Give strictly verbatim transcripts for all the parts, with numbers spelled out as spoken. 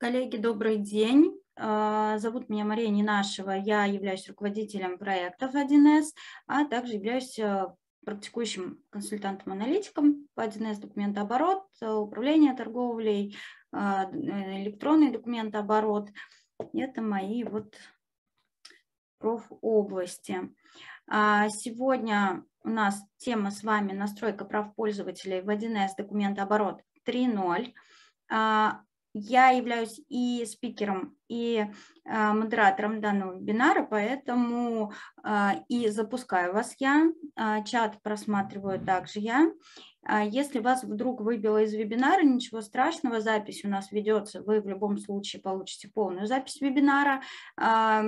Коллеги, добрый день. Зовут меня Мария Ненашева, я являюсь руководителем проектов один эс, а также являюсь практикующим консультантом-аналитиком по один эс документооборот, управление торговлей, электронный документооборот. Это мои вот профобласти. Сегодня у нас тема с вами настройка прав пользователей в один эс документооборот три ноль. Я являюсь и спикером, и э, модератором данного вебинара, поэтому э, и запускаю вас я, э, чат просматриваю также я. Э, если вас вдруг выбило из вебинара, ничего страшного, запись у нас ведется, вы в любом случае получите полную запись вебинара. Э,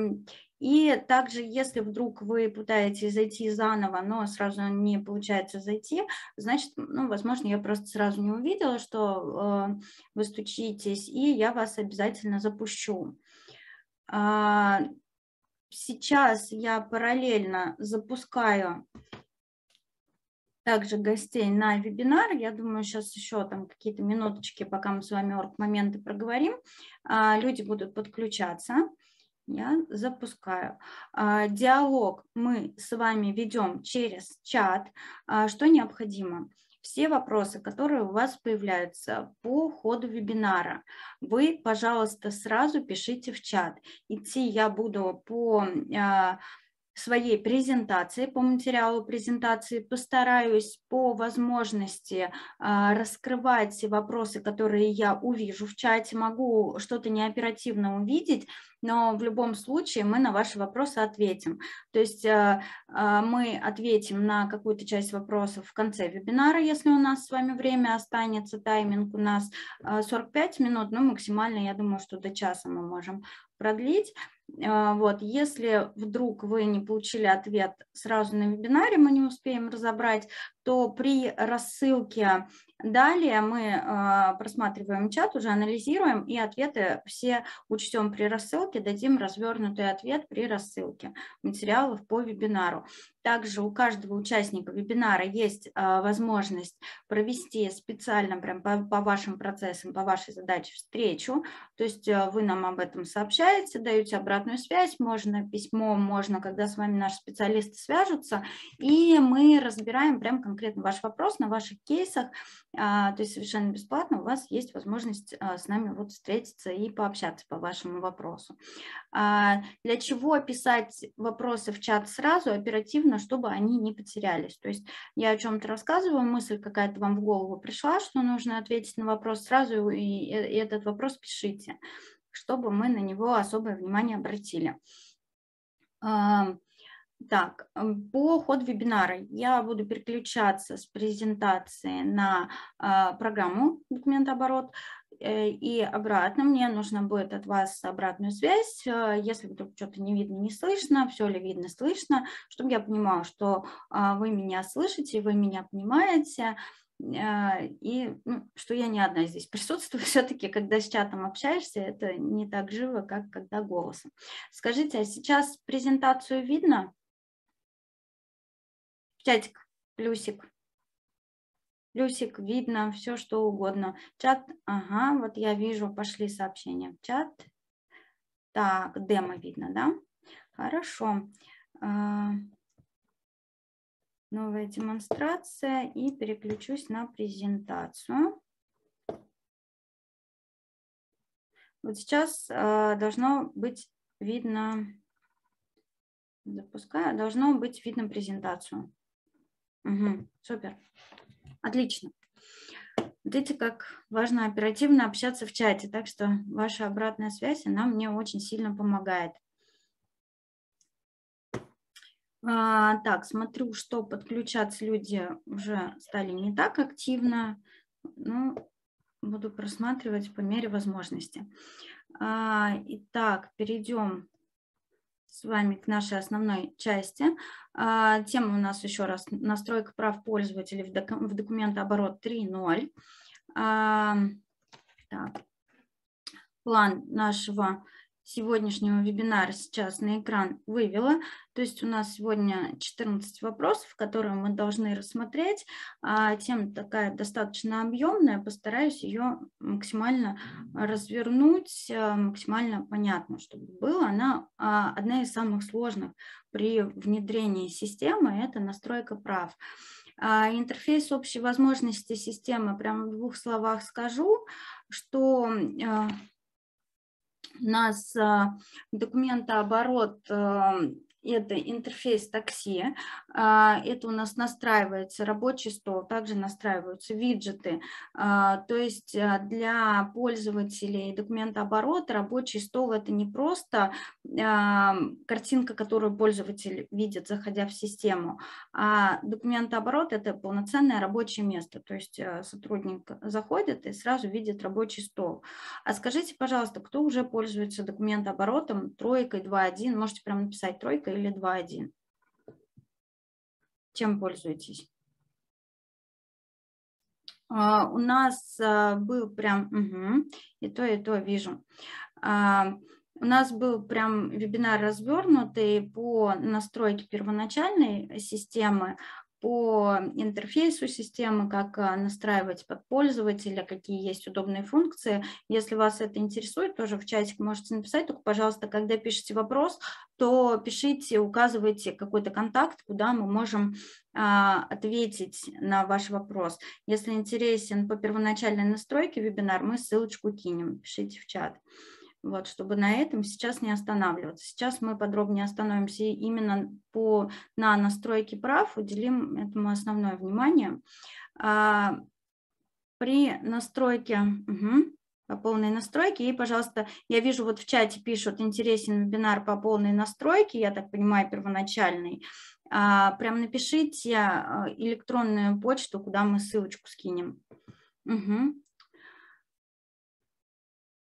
И также, если вдруг вы пытаетесь зайти заново, но сразу не получается зайти, значит, ну, возможно, я просто сразу не увидела, что э, вы стучитесь, и я вас обязательно запущу. А, сейчас я параллельно запускаю также гостей на вебинар. Я думаю, сейчас еще там какие-то минуточки, пока мы с вами орг-моменты проговорим, а, люди будут подключаться. Я запускаю. Диалог мы с вами ведем через чат. Что необходимо? Все вопросы, которые у вас появляются по ходу вебинара, вы, пожалуйста, сразу пишите в чат. Идти я буду по своей презентации, по материалу презентации, постараюсь по возможности э, раскрывать все вопросы, которые я увижу в чате, могу что-то неоперативно увидеть, но в любом случае мы на ваши вопросы ответим. То есть э, э, мы ответим на какую-то часть вопросов в конце вебинара, если у нас с вами время останется, тайминг у нас э, сорок пять минут, но ну, максимально, я думаю, что до часа мы можем продлить. Вот, если вдруг вы не получили ответ сразу на вебинаре, мы не успеем разобрать, то при рассылке далее мы просматриваем чат, уже анализируем и ответы все учтем при рассылке, дадим развернутый ответ при рассылке материалов по вебинару. Также у каждого участника вебинара есть возможность провести специально прям по, по вашим процессам, по вашей задаче встречу, то есть вы нам об этом сообщаете, даете обратную связь, можно письмо, можно, когда с вами наши специалисты свяжутся, и мы разбираем прям конкретно ваш вопрос на ваших кейсах, то есть совершенно бесплатно у вас есть возможность с нами вот встретиться и пообщаться по вашему вопросу. Для чего писать вопросы в чат сразу, оперативно, чтобы они не потерялись. То есть я о чем-то рассказываю, мысль какая-то вам в голову пришла, что нужно ответить на вопрос сразу, и этот вопрос пишите, чтобы мы на него особое внимание обратили. Так, по ходу вебинара я буду переключаться с презентации на программу «Документооборот», и обратно мне нужно будет от вас обратную связь, если вдруг что-то не видно, не слышно, все ли видно, слышно, чтобы я понимала, что вы меня слышите, вы меня понимаете, и ну, что я не одна здесь присутствую. Все-таки, когда с чатом общаешься, это не так живо, как когда голосом. Скажите, а сейчас презентацию видно? Чатик, плюсик. Плюсик, видно, все что угодно. Чат, ага, вот я вижу, пошли сообщения в чат. Так, демо видно, да? Хорошо. Новая демонстрация и переключусь на презентацию. Вот сейчас должно быть видно, запускаю, должно быть видно презентацию. Угу, супер. Отлично. Видите, как важно оперативно общаться в чате, так что ваша обратная связь, она мне очень сильно помогает. А, так, смотрю, что подключаться люди уже стали не так активно, но буду просматривать по мере возможности. А, итак, перейдем с вами к нашей основной части. Тема у нас еще раз настройка прав пользователей в документооборот три ноль. Так. План нашего сегодняшнего вебинара сейчас на экран вывела. То есть у нас сегодня четырнадцать вопросов, которые мы должны рассмотреть. Тема такая достаточно объемная, постараюсь ее максимально развернуть, максимально понятно, чтобы было. Она одна из самых сложных при внедрении системы – это настройка прав. Интерфейс общей возможности системы, прямо в двух словах скажу, что у нас документооборот – это интерфейс такси, это у нас настраивается рабочий стол, также настраиваются виджеты. То есть для пользователей документооборота рабочий стол – это не просто картинка, которую пользователь видит, заходя в систему, а документооборот – это полноценное рабочее место. То есть сотрудник заходит и сразу видит рабочий стол. А скажите, пожалуйста, кто уже пользуется документооборотом тройкой, два точка один, можете прямо написать тройка или два точка один. Чем пользуетесь? А, у нас а, был прям... Угу, и то, и то вижу. А, у нас был прям вебинар развернутый по настройке первоначальной системы, по интерфейсу системы, как настраивать под пользователя, какие есть удобные функции. Если вас это интересует, тоже в чатик можете написать, только, пожалуйста, когда пишите вопрос, то пишите, указывайте какой-то контакт, куда мы можем а, ответить на ваш вопрос. Если интересен по первоначальной настройке вебинар, мы ссылочку кинем, пишите в чат. Вот, чтобы на этом сейчас не останавливаться. Сейчас мы подробнее остановимся именно по, на настройке прав, уделим этому основное внимание. А, при настройке, угу, по полной настройке, и, пожалуйста, я вижу, вот в чате пишут, интересен вебинар по полной настройке, я так понимаю, первоначальный. А, прям напишите электронную почту, куда мы ссылочку скинем. Угу.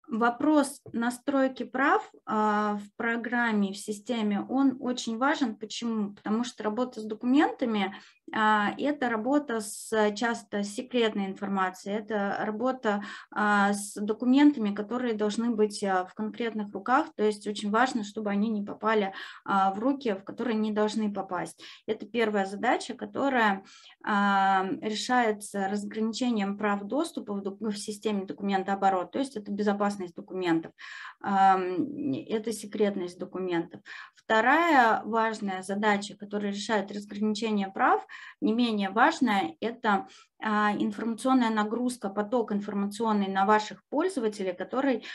Вопрос настройки прав а, в программе, в системе, он очень важен. Почему? Потому что работа с документами а, – это работа с часто секретной информацией, это работа а, с документами, которые должны быть а, в конкретных руках, то есть очень важно, чтобы они не попали а, в руки, в которые не должны попасть. Это первая задача, которая а, решается разграничением прав доступа в, в системе документооборота, то есть это безопасность документов, это секретность документов. Вторая важная задача, которая решает разграничение прав, не менее важная, это информационная нагрузка, поток информационный на ваших пользователей, который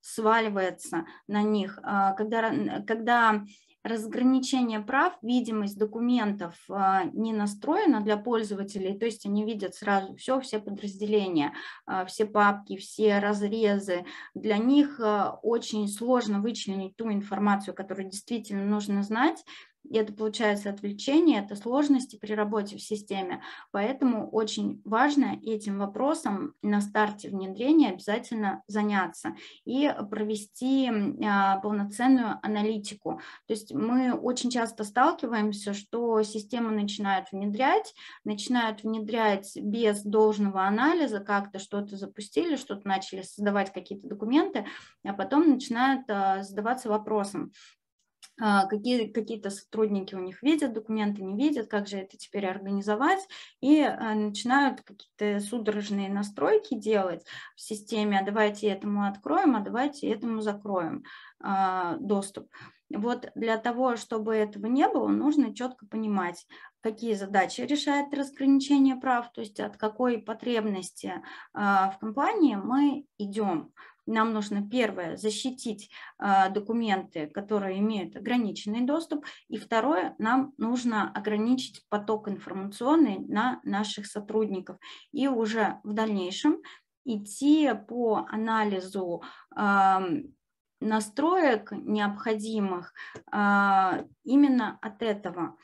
сваливается на них. Когда, когда разграничение прав, видимость документов не настроена для пользователей, то есть они видят сразу все, все подразделения, все папки, все разрезы. Для них очень сложно вычленить ту информацию, которую действительно нужно знать. И это получается отвлечение, это сложности при работе в системе. Поэтому очень важно этим вопросом на старте внедрения обязательно заняться и провести а, полноценную аналитику. То есть мы очень часто сталкиваемся, что систему начинают внедрять, начинают внедрять без должного анализа, как-то что-то запустили, что-то начали создавать какие-то документы, а потом начинают а, задаваться вопросом. Какие, какие-то сотрудники у них видят документы, не видят, как же это теперь организовать, и начинают какие-то судорожные настройки делать в системе, а давайте этому откроем, а давайте этому закроем доступ. Вот для того, чтобы этого не было, нужно четко понимать, какие задачи решает разграничение прав, то есть от какой потребности в компании мы идем. Нам нужно, первое, защитить э, документы, которые имеют ограниченный доступ, и второе, нам нужно ограничить поток информационный на наших сотрудников и уже в дальнейшем идти по анализу э, настроек необходимых э, именно от этого.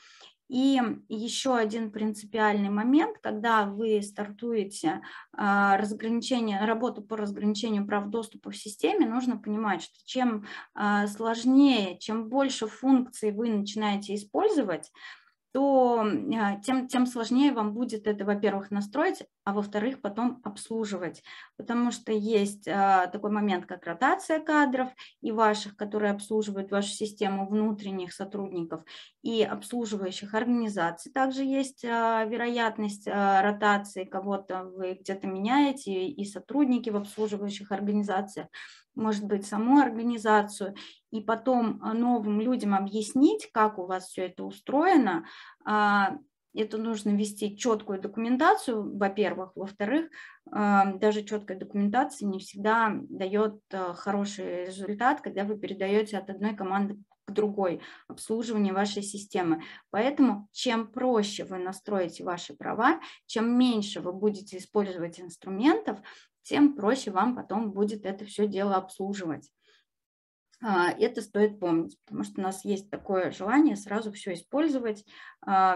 И еще один принципиальный момент, когда вы стартуете разграничение, работу по разграничению прав доступа в системе, нужно понимать, что чем сложнее, чем больше функций вы начинаете использовать, то тем, тем сложнее вам будет это, во-первых, настроить, а во-вторых, потом обслуживать. Потому что есть такой момент, как ротация кадров и ваших, которые обслуживают вашу систему, внутренних сотрудников и обслуживающих организаций. Также есть вероятность ротации кого-то, вы где-то меняете, и сотрудники в обслуживающих организациях, может быть, саму организацию, и потом новым людям объяснить, как у вас все это устроено. Это нужно вести четкую документацию, во-первых. Во-вторых, даже четкая документация не всегда дает хороший результат, когда вы передаете от одной команды к другой обслуживание вашей системы. Поэтому чем проще вы настроите ваши права, чем меньше вы будете использовать инструментов, тем проще вам потом будет это все дело обслуживать. Это стоит помнить, потому что у нас есть такое желание сразу все использовать,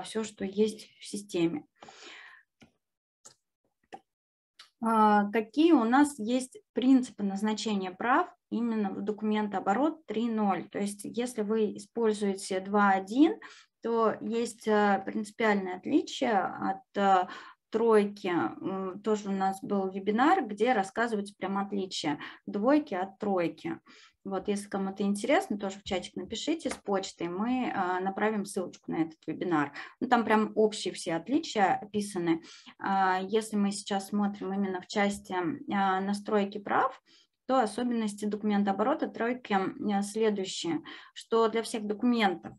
все, что есть в системе. Какие у нас есть принципы назначения прав именно в документооборот три ноль? То есть если вы используете два один, то есть принципиальное отличие от тройки. Тоже у нас был вебинар, где рассказывается прям отличие двойки от тройки. Вот, если кому-то интересно, тоже в чатик напишите с почтой, мы а, направим ссылочку на этот вебинар. Ну, там прям общие все отличия описаны. А, если мы сейчас смотрим именно в части а, настройки прав, то особенности документооборота тройки следующие, что для всех документов,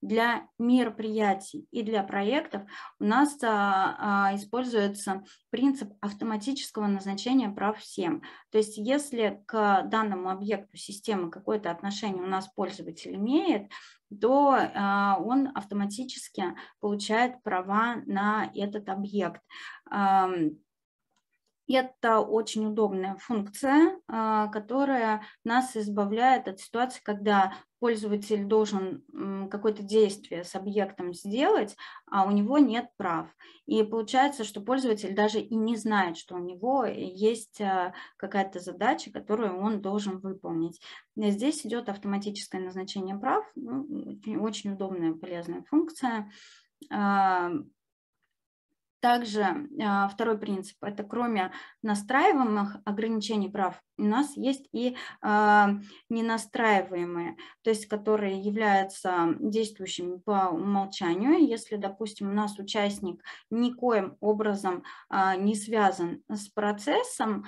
для мероприятий и для проектов у нас а, а, используется принцип автоматического назначения прав всем. То есть если к данному объекту системы какое-то отношение у нас пользователь имеет, то а, он автоматически получает права на этот объект. А, Это очень удобная функция, которая нас избавляет от ситуации, когда пользователь должен какое-то действие с объектом сделать, а у него нет прав. И получается, что пользователь даже и не знает, что у него есть какая-то задача, которую он должен выполнить. Здесь идет автоматическое назначение прав. Очень удобная, полезная функция. Также второй принцип – это кроме настраиваемых ограничений прав у нас есть и ненастраиваемые, то есть которые являются действующими по умолчанию. Если, допустим, у нас участник никоим образом не связан с процессом,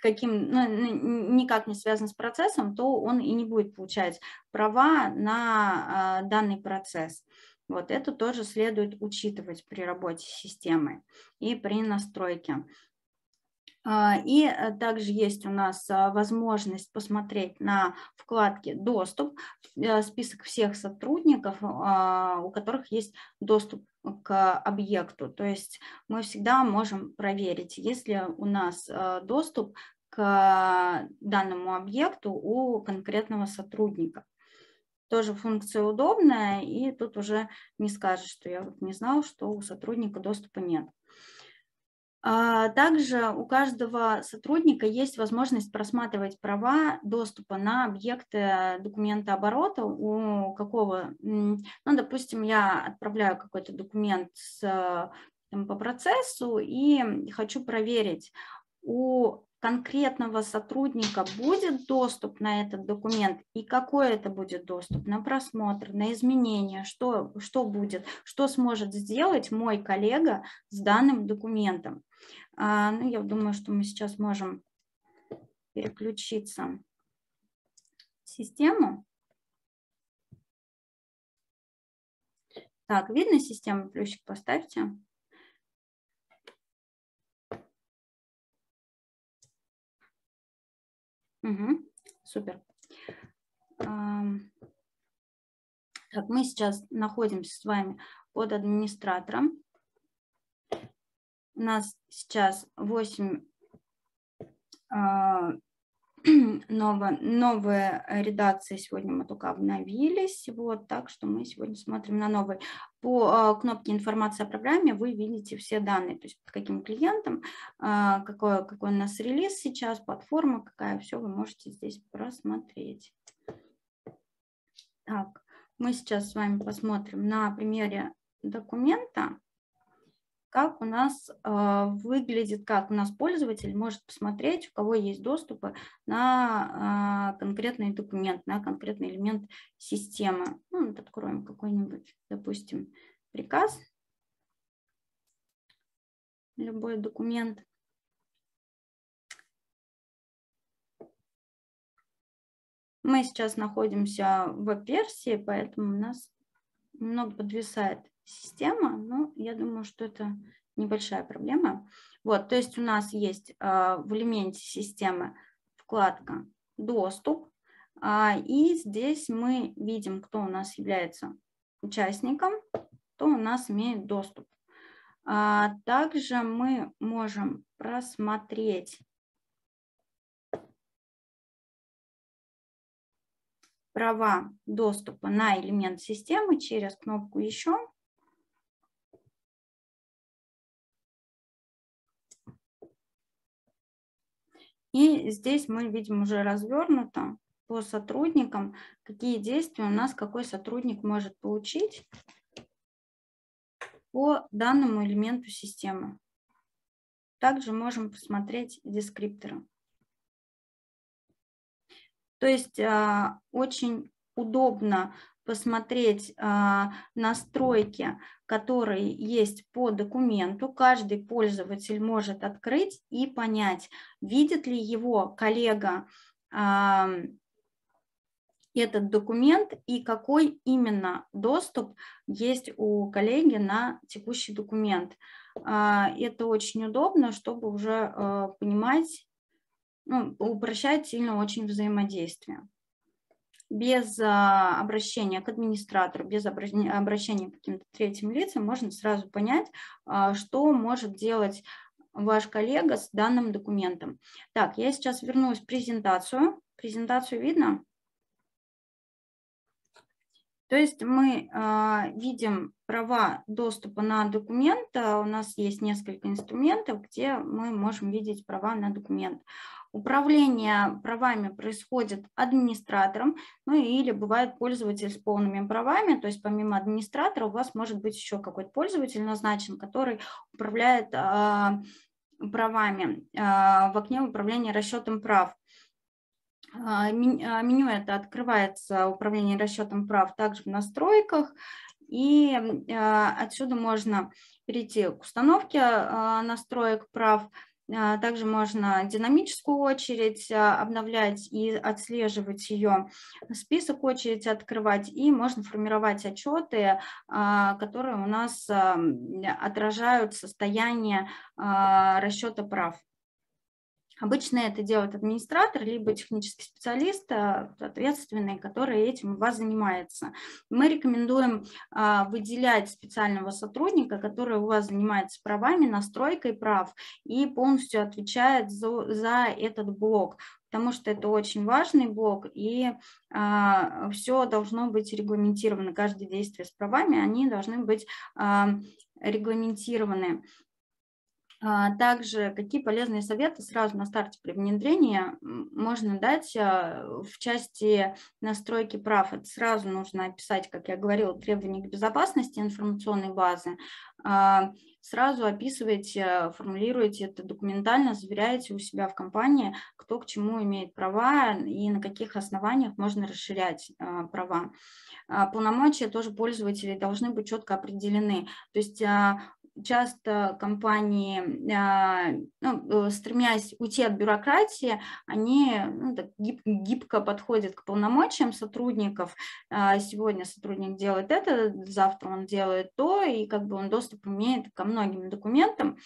каким, ну, никак не связан с процессом, то он и не будет получать права на данный процесс. Вот это тоже следует учитывать при работе с системой и при настройке. И также есть у нас возможность посмотреть на вкладке «Доступ» список всех сотрудников, у которых есть доступ к объекту. То есть мы всегда можем проверить, есть ли у нас доступ к данному объекту у конкретного сотрудника. Тоже функция удобная, и тут уже не скажешь, что я вот не знал, что у сотрудника доступа нет. Также у каждого сотрудника есть возможность просматривать права доступа на объекты документооборота, у какого, ну, допустим, я отправляю какой-то документ с, там, по процессу и хочу проверить, у конкретного сотрудника будет доступ на этот документ и какой это будет доступ, на просмотр, на изменения, что, что будет, что сможет сделать мой коллега с данным документом. А, ну, я думаю, что мы сейчас можем переключиться в систему. Так, видно систему? Плюсик поставьте. Угу, супер. Так, мы сейчас находимся с вами под администратором. У нас сейчас восемь новые, новые редакции. Сегодня мы только обновились. Вот, так что мы сегодня смотрим на новый. По кнопке «Информация о программе» вы видите все данные, то есть под каким клиентом, какой, какой у нас релиз сейчас, платформа какая, все вы можете здесь просмотреть. Так, мы сейчас с вами посмотрим на примере документа, как у нас э, выглядит, как у нас пользователь может посмотреть, у кого есть доступы на э, конкретный документ, на конкретный элемент системы. Ну, вот откроем какой-нибудь, допустим, приказ, любой документ. Мы сейчас находимся в веб-версии, поэтому у нас немного подвисает система, но я думаю, что это небольшая проблема. Вот, то есть у нас есть э, в элементе системы вкладка «Доступ», э, и здесь мы видим, кто у нас является участником, кто у нас имеет доступ. А также мы можем просмотреть права доступа на элемент системы через кнопку «Еще». И здесь мы видим уже развернуто по сотрудникам, какие действия у нас, какой сотрудник может получить по данному элементу системы. Также можем посмотреть дескрипторы. То есть а, очень удобно посмотреть а, настройки, которые есть по документу. Каждый пользователь может открыть и понять, видит ли его коллега а, этот документ и какой именно доступ есть у коллеги на текущий документ. А, это очень удобно, чтобы уже а, понимать, ну, упрощать сильно очень взаимодействие. Без а, обращения к администратору, без обращения к каким-то третьим лицам можно сразу понять, а, что может делать ваш коллега с данным документом. Так, я сейчас вернусь в презентацию. Презентацию видно? То есть мы а, видим права доступа на документ. У нас есть несколько инструментов, где мы можем видеть права на документ. Управление правами происходит администратором, ну или бывает пользователь с полными правами, то есть помимо администратора у вас может быть еще какой-то пользователь назначен, который управляет э, правами э, в окне управления расчетом прав. Э, меню это открывается, управление расчетом прав, также в настройках. И э, отсюда можно перейти к установке э, настроек прав. Также можно динамическую очередь обновлять и отслеживать ее, список очереди открывать, и можно формировать отчеты, которые у нас отражают состояние расчета прав. Обычно это делает администратор, либо технический специалист, ответственный, который этим у вас занимается. Мы рекомендуем а, выделять специального сотрудника, который у вас занимается правами, настройкой прав и полностью отвечает за, за этот блок, потому что это очень важный блок, и а, все должно быть регламентировано. Каждое действие с правами, они должны быть а, регламентированы. Также какие полезные советы сразу на старте при внедрении можно дать в части настройки прав. Это сразу нужно описать, как я говорила, требования к безопасности информационной базы. Сразу описываете, формулируете это документально, заверяете у себя в компании, кто к чему имеет права и на каких основаниях можно расширять а, права. А, полномочия тоже пользователей должны быть четко определены. То есть а, часто компании, ну, стремясь уйти от бюрократии, они, ну, так гиб, гибко подходят к полномочиям сотрудников. Сегодня сотрудник делает это, завтра он делает то, и как бы он доступ имеет ко многим документам.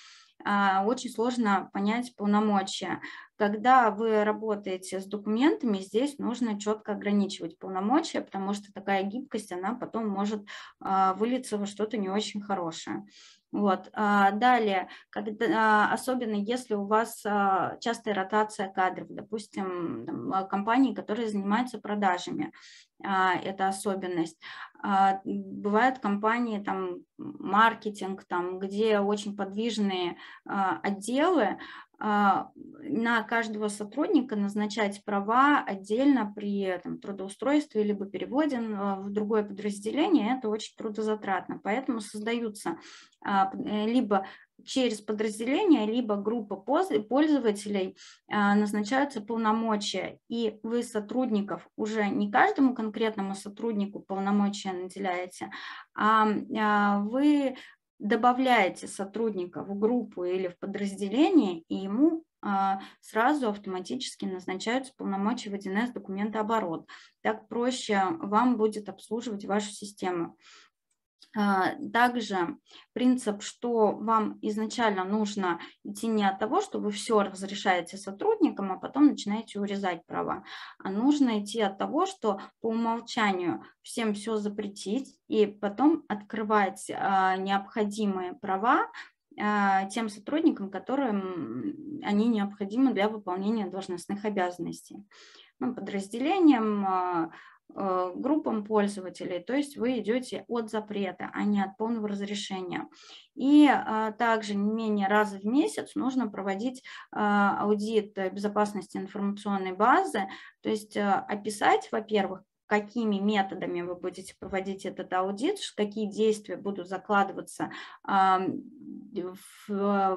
Очень сложно понять полномочия. Когда вы работаете с документами, здесь нужно четко ограничивать полномочия, потому что такая гибкость, она потом может вылиться во что-то не очень хорошее. Вот. Далее, когда, особенно если у вас частая ротация кадров, допустим, там, компании, которые занимаются продажами, это особенность. Бывают компании, там, маркетинг, там, где очень подвижные отделы, на каждого сотрудника назначать права отдельно при там, трудоустройстве либо переводе в другое подразделение, это очень трудозатратно. Поэтому создаются либо через подразделение, либо группа пользователей назначаются полномочия, и вы сотрудников уже не каждому конкретному сотруднику полномочия наделяете, а вы добавляете сотрудника в группу или в подразделение, и ему а, сразу автоматически назначаются полномочия в один эс документооборот. Так проще вам будет обслуживать вашу систему. А, также принцип, что вам изначально нужно идти не от того, что вы все разрешаете сотрудникам, а потом начинаете урезать права, а нужно идти от того, что по умолчанию всем все запретить и потом открывать а, необходимые права а, тем сотрудникам, которым они необходимы для выполнения должностных обязанностей, ну, подразделениям, а, группам пользователей, то есть вы идете от запрета, а не от полного разрешения. И а, также не менее раза в месяц нужно проводить а, аудит безопасности информационной базы, то есть а, описать, во-первых, какими методами вы будете проводить этот аудит, какие действия будут закладываться а, в, в,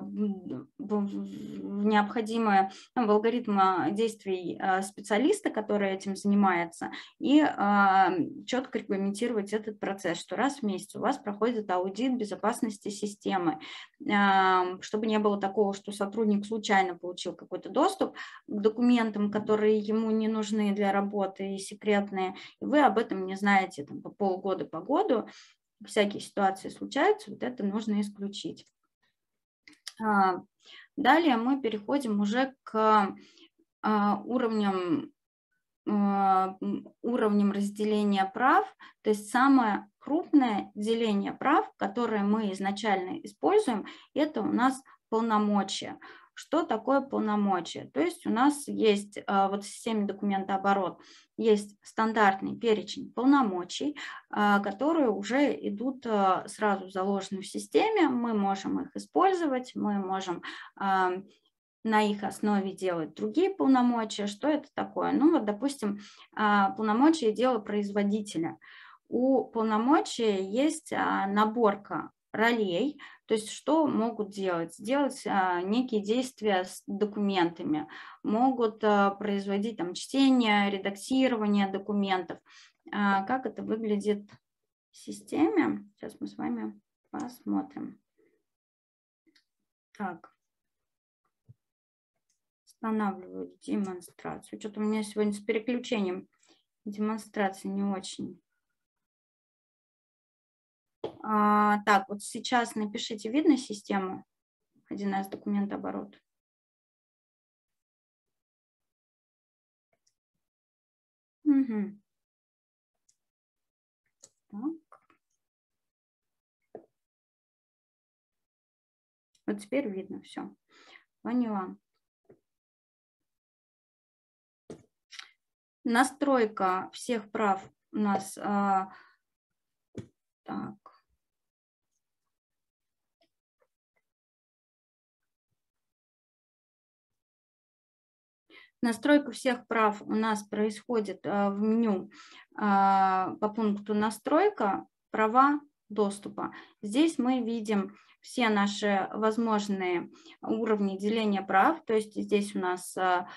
в необходимые, ну, в алгоритмы действий а, специалиста, который этим занимается, и а, четко регламентировать этот процесс, что раз в месяц у вас проходит аудит безопасности системы, а, чтобы не было такого, что сотрудник случайно получил какой-то доступ к документам, которые ему не нужны для работы и секретные, и вы об этом не знаете там, по полгода, по году, всякие ситуации случаются, вот это нужно исключить. Далее мы переходим уже к уровням, уровням разделения прав, то есть самое крупное деление прав, которое мы изначально используем, это у нас полномочия. Что такое полномочия? То есть у нас есть вот в системе документооборот есть стандартный перечень полномочий, которые уже идут сразу заложены в системе, мы можем их использовать, мы можем на их основе делать другие полномочия. Что это такое? Ну вот, допустим, полномочия дела производителя. У полномочия есть наборка ролей, то есть что могут делать? Делать а, некие действия с документами, могут а, производить там, чтение, редактирование документов. А, как это выглядит в системе? Сейчас мы с вами посмотрим. Так, останавливаю демонстрацию. Что-то у меня сегодня с переключением демонстрации не очень. А, так, вот сейчас напишите, видно систему один эс документооборот. Угу. Так. Вот теперь видно все. Поняла. Настройка всех прав у нас. А, так. Настройка всех прав у нас происходит а, в меню а, по пункту «Настройка», «Права доступа». Здесь мы видим все наши возможные уровни деления прав, то есть здесь у нас, а,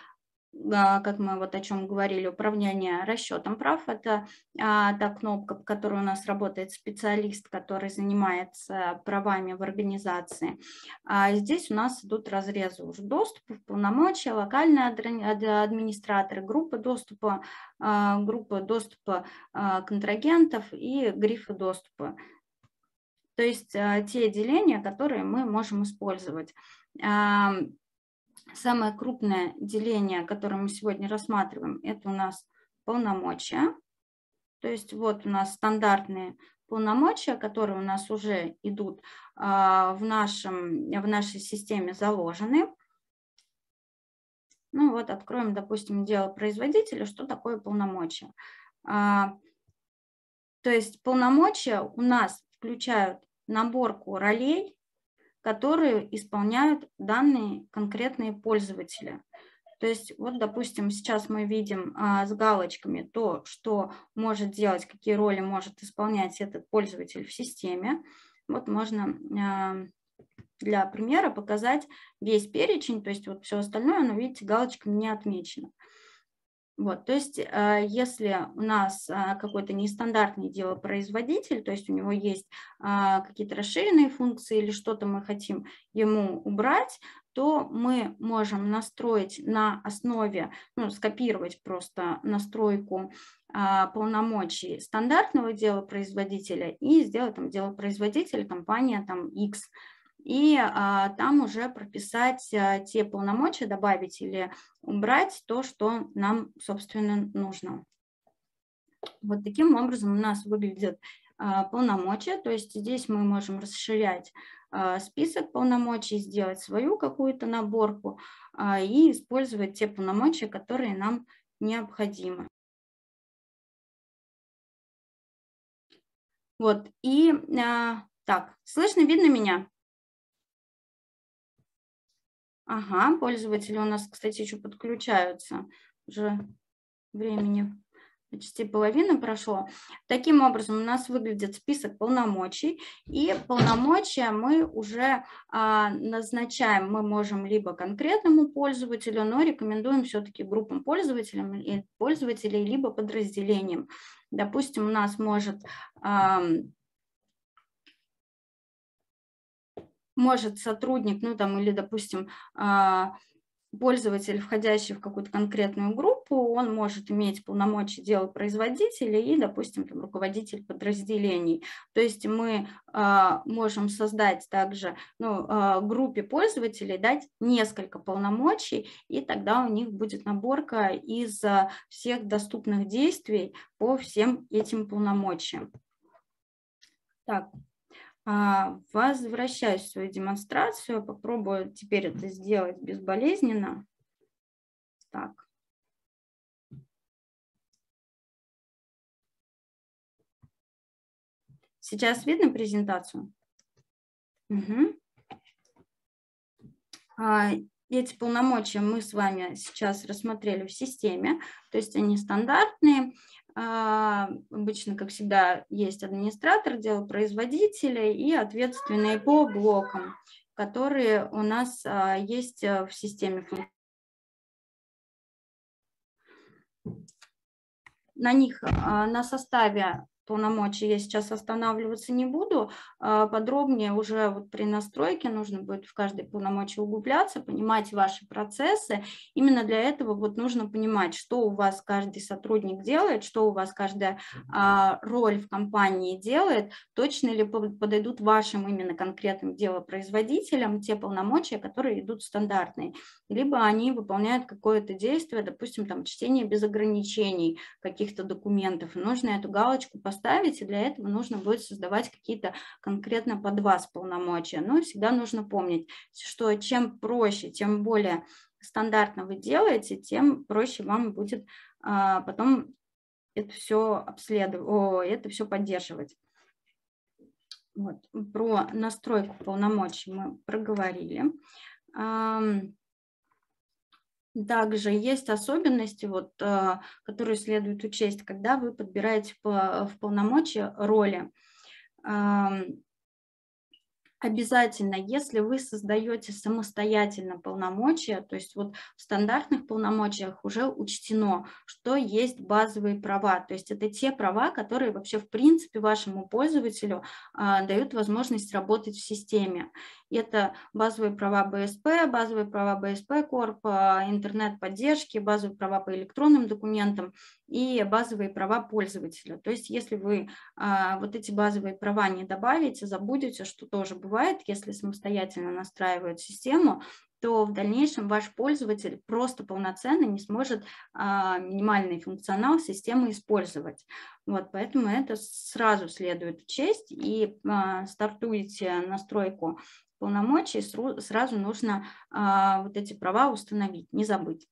как мы вот о чем говорили, управление расчетом прав. Это а, та кнопка, по которой у нас работает специалист, который занимается правами в организации. А здесь у нас идут разрезы уже доступа, полномочия, локальные администраторы, группы доступа, а, группы доступа а, контрагентов и грифы доступа. То есть а, те деления, которые мы можем использовать. А, Самое крупное деление, которое мы сегодня рассматриваем, это у нас полномочия. То есть вот у нас стандартные полномочия, которые у нас уже идут а, в, нашем, в нашей системе заложены. Ну вот откроем, допустим, дело производителя, что такое полномочия. А, то есть полномочия у нас включают наборку ролей, которые исполняют данные конкретные пользователи. То есть, вот, допустим, сейчас мы видим а, с галочками то, что может делать, какие роли может исполнять этот пользователь в системе. Вот можно а, для примера показать весь перечень, то есть вот все остальное, но, видите, галочками не отмечено. Вот, то есть, если у нас какой-то нестандартный делопроизводитель, то есть у него есть какие-то расширенные функции или что-то мы хотим ему убрать, то мы можем настроить на основе, ну, скопировать просто настройку полномочий стандартного делопроизводителя и сделать там делопроизводитель, компания там X. И а, там уже прописать а, те полномочия, добавить или убрать то, что нам, собственно, нужно. Вот таким образом у нас выглядят а, полномочия. То есть здесь мы можем расширять а, список полномочий, сделать свою какую-то наборку а, и использовать те полномочия, которые нам необходимы. Вот, и а, так, слышно, видно меня? Ага, пользователи у нас, кстати, еще подключаются, уже времени почти половина прошло. Таким образом у нас выглядит список полномочий, и полномочия мы уже а, назначаем, мы можем либо конкретному пользователю, но рекомендуем все-таки группам пользователей, пользователей, либо подразделениям. Допустим, у нас может... А, может сотрудник, ну там или, допустим, пользователь, входящий в какую-то конкретную группу, он может иметь полномочия делопроизводителя и, допустим, там, руководитель подразделений. То есть мы можем создать также, ну, группе пользователей дать несколько полномочий, и тогда у них будет наборка из всех доступных действий по всем этим полномочиям. Так. Возвращаюсь в свою демонстрацию, попробую теперь это сделать безболезненно. Так. Сейчас видно презентацию? Угу. Эти полномочия мы с вами сейчас рассмотрели в системе, то есть они стандартные. Обычно, как всегда, есть администратор, делопроизводителя и ответственные по блокам, которые у нас есть в системе. На них, на составе полномочий я сейчас останавливаться не буду. Подробнее уже вот при настройке нужно будет в каждой полномочии углубляться, понимать ваши процессы. Именно для этого вот нужно понимать, что у вас каждый сотрудник делает, что у вас каждая а, роль в компании делает, точно ли подойдут вашим именно конкретным делопроизводителям те полномочия, которые идут стандартные. Либо они выполняют какое-то действие, допустим, там чтение без ограничений каких-то документов. И нужно эту галочку поставить. Поставить, и для этого нужно будет создавать какие-то конкретно под вас полномочия. Но всегда нужно помнить, что чем проще, тем более стандартно вы делаете, тем проще вам будет а, потом это все обследовать, о, это все поддерживать. Вот. Про настройку полномочий мы проговорили. А, Также есть особенности, вот, которые следует учесть, когда вы подбираете в полномочия роли. Обязательно, если вы создаете самостоятельно полномочия, то есть вот в стандартных полномочиях уже учтено, что есть базовые права, то есть это те права, которые вообще в принципе вашему пользователю а, дают возможность работать в системе. Это базовые права БСП, базовые права БСП-корп, интернет-поддержки, базовые права по электронным документам и базовые права пользователя. То есть если вы а, вот эти базовые права не добавите, забудете, что тоже бывает. Бывает, если самостоятельно настраивают систему, то в дальнейшем ваш пользователь просто полноценно не сможет а, минимальный функционал системы использовать. Вот, поэтому это сразу следует учесть, и а, стартуете настройку полномочий, сразу нужно а, вот эти права установить, не забыть.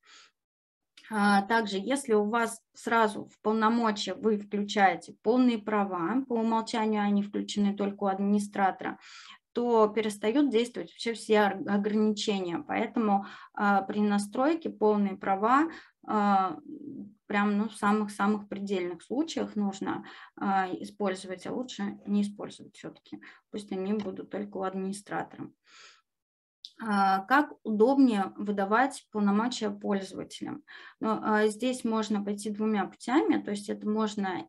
Также, если у вас сразу в полномочия вы включаете полные права, по умолчанию они включены только у администратора, то перестают действовать вообще все ограничения. Поэтому э, при настройке полные права э, прям ну, в самых-самых предельных случаях нужно э, использовать, а лучше не использовать все-таки. Пусть они будут только у администратора. Как удобнее выдавать полномочия пользователям? Но здесь можно пойти двумя путями, то есть это можно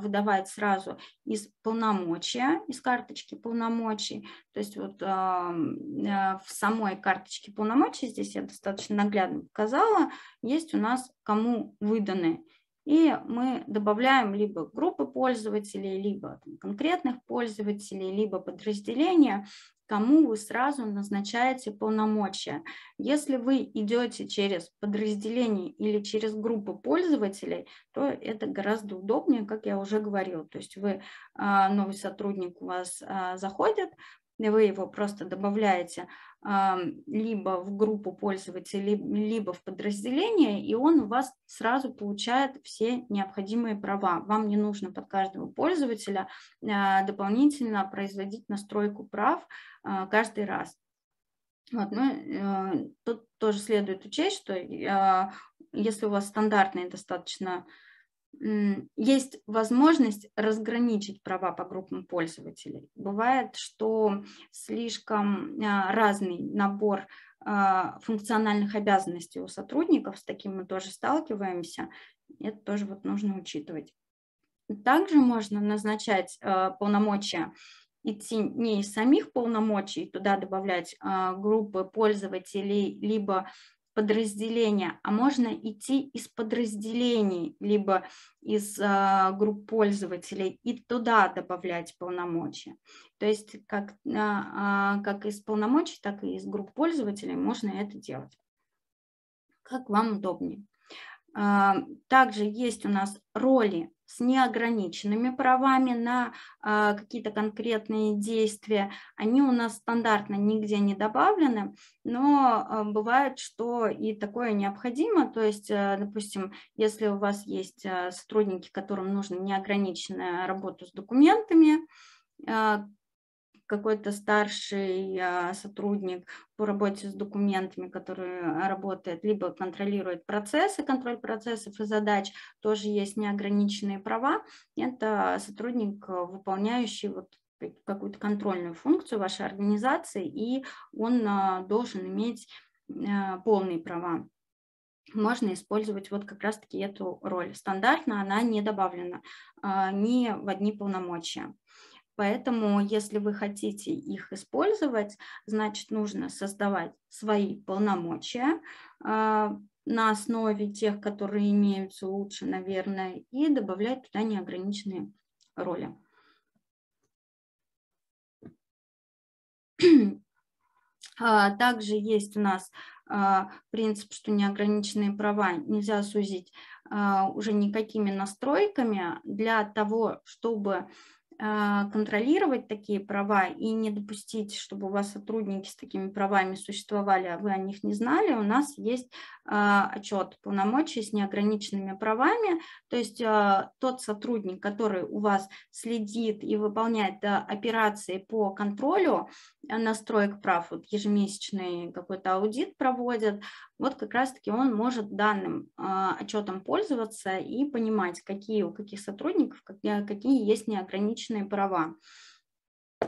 выдавать сразу из полномочия, из карточки полномочий, то есть вот в самой карточке полномочий, здесь я достаточно наглядно показала, есть у нас кому выданы. И мы добавляем либо группы пользователей, либо конкретных пользователей, либо подразделения, кому вы сразу назначаете полномочия. Если вы идете через подразделение или через группу пользователей, то это гораздо удобнее, как я уже говорила. То есть вы, новый сотрудник у вас заходит, вы его просто добавляете либо в группу пользователей, либо в подразделение, и он у вас сразу получает все необходимые права. Вам не нужно под каждого пользователя дополнительно производить настройку прав каждый раз. Вот, ну, тут тоже следует учесть, что если у вас стандартные достаточно... Есть возможность разграничить права по группам пользователей. Бывает, что слишком разный набор функциональных обязанностей у сотрудников, с таким мы тоже сталкиваемся, это тоже вот нужно учитывать. Также можно назначать полномочия, идти не из самих полномочий, туда добавлять группы пользователей, либо подразделения, а можно идти из подразделений, либо из э, групп пользователей и туда добавлять полномочия. То есть как, э, э, как из полномочий, так и из групп пользователей можно это делать. Как вам удобнее. Э, также есть у нас роли с неограниченными правами на э, какие-то конкретные действия. Они у нас стандартно нигде не добавлены, но э, бывает, что и такое необходимо. То есть, э, допустим, если у вас есть э, сотрудники, которым нужна неограниченная работа с документами, э, какой-то старший э, сотрудник по работе с документами, который работает, либо контролирует процессы, контроль процессов и задач, тоже есть неограниченные права. Это сотрудник, выполняющий вот какую-то контрольную функцию вашей организации, и он э, должен иметь э, полные права. Можно использовать вот как раз-таки эту роль. Стандартно она не добавлена э, ни в одни полномочия. Поэтому, если вы хотите их использовать, значит, нужно создавать свои полномочия э, на основе тех, которые имеются лучше, наверное, и добавлять туда неограниченные роли. Также есть у нас э, принцип, что неограниченные права нельзя сузить э, уже никакими настройками для того, чтобы... контролировать такие права и не допустить, чтобы у вас сотрудники с такими правами существовали, а вы о них не знали, у нас есть отчет полномочий с неограниченными правами, то есть тот сотрудник, который у вас следит и выполняет операции по контролю настроек прав, вот ежемесячный какой-то аудит проводит, вот как раз-таки он может данным отчетом пользоваться и понимать, какие у каких сотрудников какие есть неограниченные права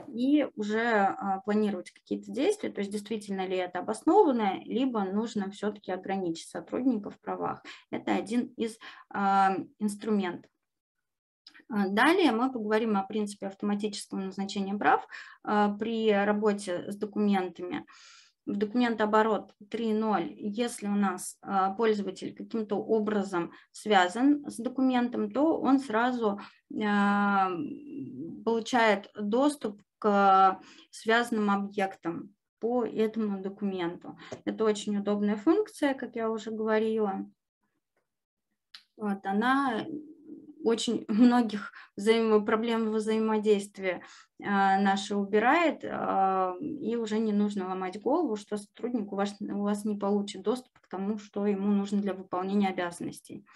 и уже а, планировать какие-то действия, то есть действительно ли это обоснованно, либо нужно все-таки ограничить сотрудников в правах. Это один из а, инструментов. Далее мы поговорим о принципе автоматического назначения прав а, при работе с документами. В документооборот три ноль, если у нас а, пользователь каким-то образом связан с документом, то он сразу а, получает доступ к связанным объектам по этому документу. Это очень удобная функция, как я уже говорила. Вот, она очень многих взаим... проблем взаимодействия э, наши убирает, э, и уже не нужно ломать голову, что сотрудник у вас, у вас не получит доступ к тому, что ему нужно для выполнения обязанностей.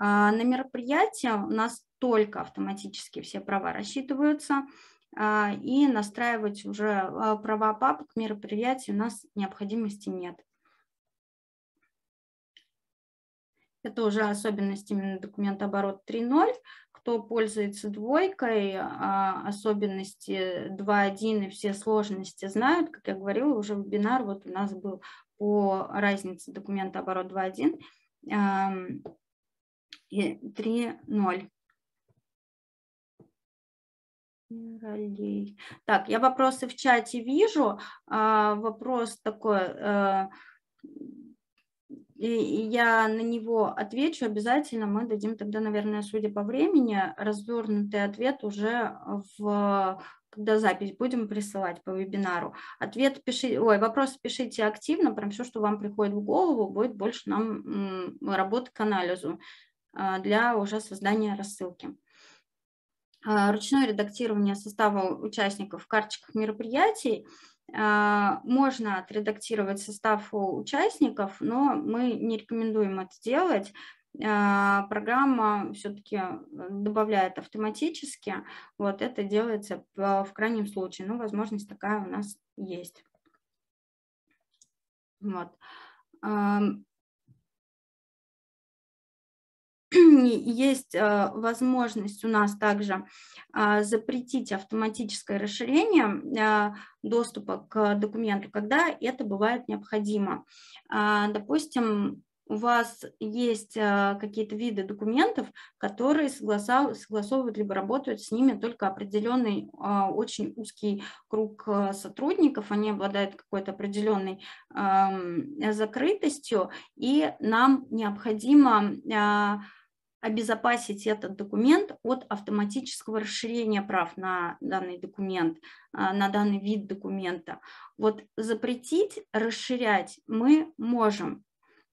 Э, на мероприятии у нас только автоматически все права рассчитываются, и настраивать уже права папы к мероприятию у нас необходимости нет. Это уже особенность именно документооборот три ноль. Кто пользуется двойкой, особенности два один и все сложности знают. Как я говорила, уже вебинар вот у нас был по разнице документооборот два один и три ноль. Так, я вопросы в чате вижу. Вопрос такой... И я на него отвечу обязательно, мы дадим тогда, наверное, судя по времени, развернутый ответ уже, в, когда запись будем присылать по вебинару. Ответ пиши, ой, вопросы пишите активно, прям все, что вам приходит в голову, будет больше нам работы к анализу для уже создания рассылки. Ручное редактирование состава участников в карточках мероприятий. Можно отредактировать состав участников, но мы не рекомендуем это делать. Программа все-таки добавляет автоматически. Вот это делается в крайнем случае. Ну, возможность такая у нас есть. Вот. Есть возможность у нас также запретить автоматическое расширение доступа к документу, когда это бывает необходимо. Допустим, у вас есть какие-то виды документов, которые согласовывают либо работают с ними только определенный, очень узкий круг сотрудников, они обладают какой-то определенной закрытостью, и нам необходимо обезопасить этот документ от автоматического расширения прав на данный документ, на данный вид документа. Вот запретить расширять мы можем,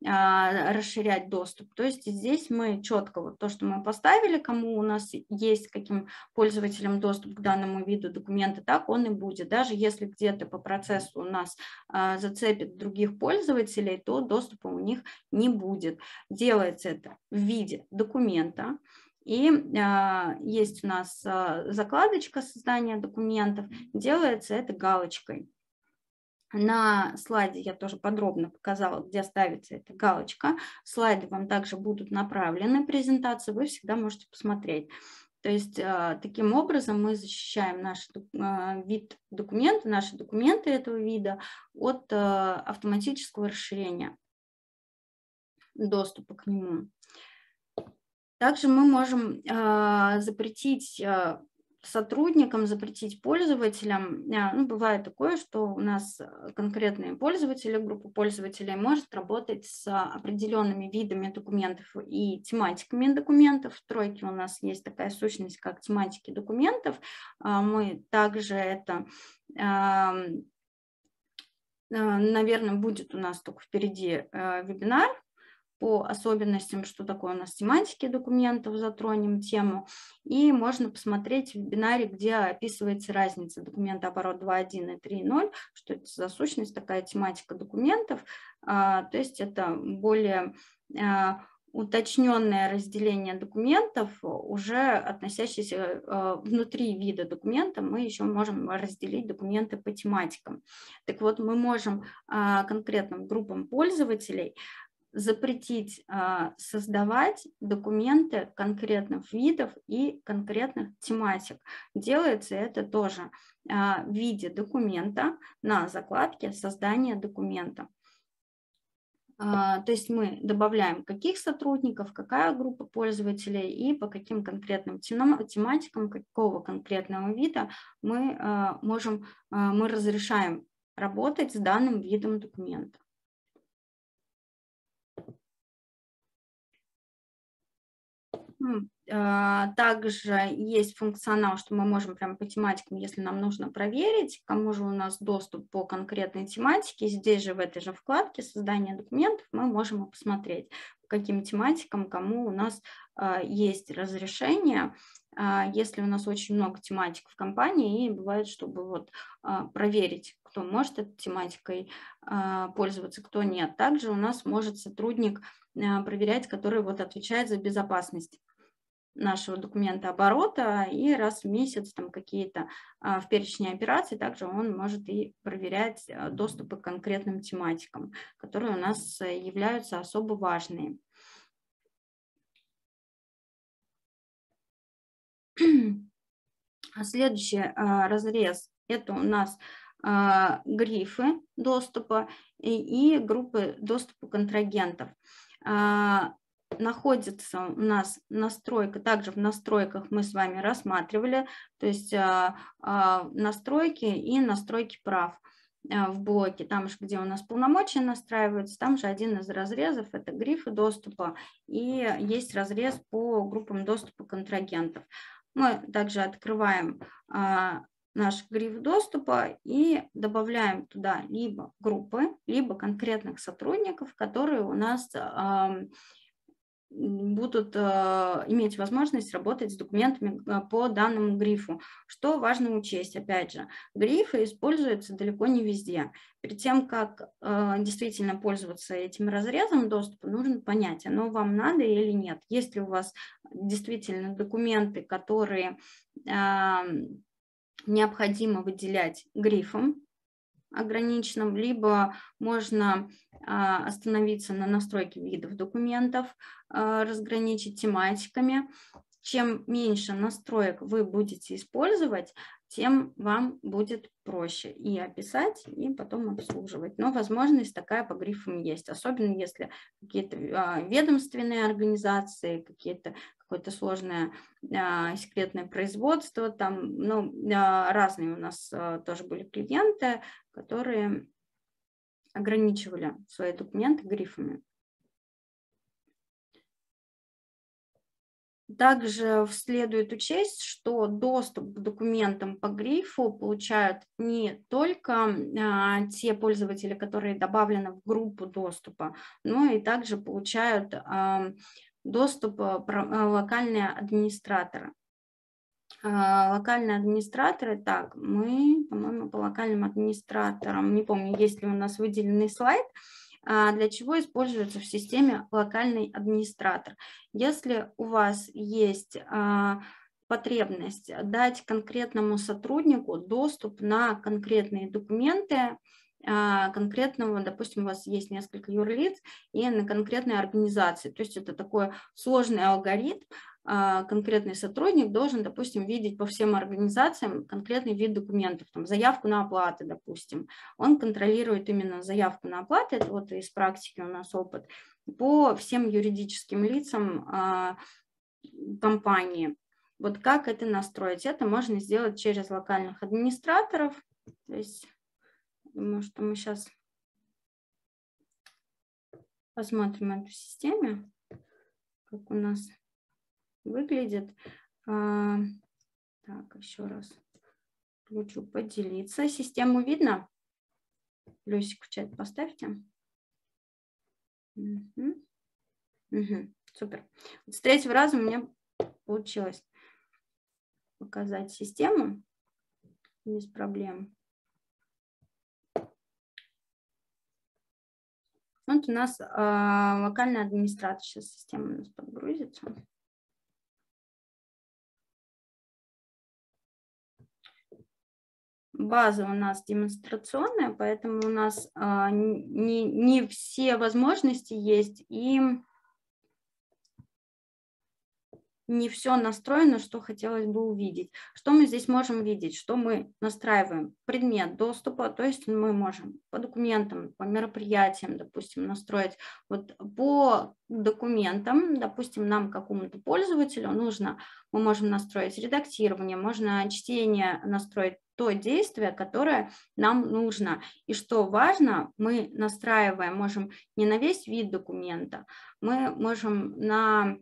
расширять доступ. То есть здесь мы четко вот то, что мы поставили, кому у нас есть, каким пользователям доступ к данному виду документа, так он и будет. Даже если где-то по процессу у нас а, зацепит других пользователей, то доступа у них не будет. Делается это в виде документа. И а, есть у нас а, закладочка создания документов. Делается это галочкой. На слайде я тоже подробно показала, где ставится эта галочка. Слайды вам также будут направлены, презентации вы всегда можете посмотреть. То есть таким образом мы защищаем наш вид документа, наши документы этого вида от автоматического расширения доступа к нему. Также мы можем запретить... сотрудникам, запретить пользователям. Ну, бывает такое, что у нас конкретные пользователи, группа пользователей может работать с определенными видами документов и тематиками документов. В тройке у нас есть такая сущность, как тематики документов. Мы также это... Наверное, будет у нас только впереди вебинар по особенностям, что такое у нас тематики документов, затронем тему. И можно посмотреть в вебинаре, где описывается разница документооборот два один и три ноль, что это за сущность, такая тематика документов. То есть это более уточненное разделение документов, уже относящиеся внутри вида документа, мы еще можем разделить документы по тематикам. Так вот, мы можем конкретным группам пользователей запретить а, создавать документы конкретных видов и конкретных тематик. Делается это тоже а, в виде документа на закладке создания документа. А, то есть мы добавляем, каких сотрудников, какая группа пользователей и по каким конкретным тематикам, какого конкретного вида мы а, можем, а, мы разрешаем работать с данным видом документа. Также есть функционал, что мы можем прямо по тематикам, если нам нужно проверить, кому же у нас доступ по конкретной тематике, здесь же в этой же вкладке создания документов мы можем посмотреть, по каким тематикам, кому у нас есть разрешение. Если у нас очень много тематик в компании, и бывает, чтобы вот проверить, кто может этой тематикой пользоваться, кто нет. Также у нас может сотрудник проверять, который вот отвечает за безопасность нашего документооборота, и раз в месяц там какие-то а, в перечне операций также он может и проверять доступы к конкретным тематикам, которые у нас являются особо важными. Следующий а, разрез – это у нас а, грифы доступа и, и группы доступа контрагентов. А, находится у нас настройка, также в настройках мы с вами рассматривали, то есть а, а, настройки и настройки прав а, в блоке, там же, где у нас полномочия настраиваются, там же один из разрезов – это грифы доступа, и есть разрез по группам доступа контрагентов. Мы также открываем а, наш гриф доступа и добавляем туда либо группы, либо конкретных сотрудников, которые у нас а, будут э, иметь возможность работать с документами по данному грифу. Что важно учесть, опять же, грифы используются далеко не везде. Перед тем, как э, действительно пользоваться этим разрезом доступа, нужно понять, оно вам надо или нет. Если у вас действительно документы, которые э, необходимо выделять грифом ограниченным, либо можно а, остановиться на настройке видов документов, а, разграничить тематиками. Чем меньше настроек вы будете использовать, тем вам будет проще и описать, и потом обслуживать. Но возможность такая по грифам есть, особенно если какие-то а, ведомственные организации, какие-то какое-то сложное а, секретное производство, там, ну, а, разные у нас а, тоже были клиенты, которые ограничивали свои документы грифами. Также следует учесть, что доступ к документам по грифу получают не только а, те пользователи, которые добавлены в группу доступа, но и также получают а, доступ локальные администраторы. Локальные администраторы, так, мы, по-моему, по локальным администраторам, не помню, есть ли у нас выделенный слайд, для чего используется в системе локальный администратор. Если у вас есть потребность дать конкретному сотруднику доступ на конкретные документы, конкретного, допустим, у вас есть несколько юрлиц и на конкретной организации. То есть это такой сложный алгоритм. Конкретный сотрудник должен, допустим, видеть по всем организациям конкретный вид документов, там, заявку на оплату, допустим. Он контролирует именно заявку на оплату, это вот из практики у нас опыт, по всем юридическим лицам компании. Вот как это настроить? Это можно сделать через локальных администраторов, то есть... Думаю, что мы сейчас посмотрим эту систему, как у нас выглядит. А, так, еще раз включу поделиться. Систему видно? Плюсик в чат поставьте. Угу. Угу. Супер. С третьего раза у меня получилось показать систему без проблем. Вот у нас э, локальный администратор, сейчас система у нас подгрузится. База у нас демонстрационная, поэтому у нас э, не, не все возможности есть и не все настроено, что хотелось бы увидеть. Что мы здесь можем видеть? Что мы настраиваем? Предмет доступа, то есть мы можем по документам, по мероприятиям, допустим, настроить. Вот по документам, допустим, нам, какому-то пользователю, нужно, мы можем настроить редактирование, можно чтение настроить, то действие, которое нам нужно. И что важно, мы настраиваем, можем не на весь вид документа, мы можем на...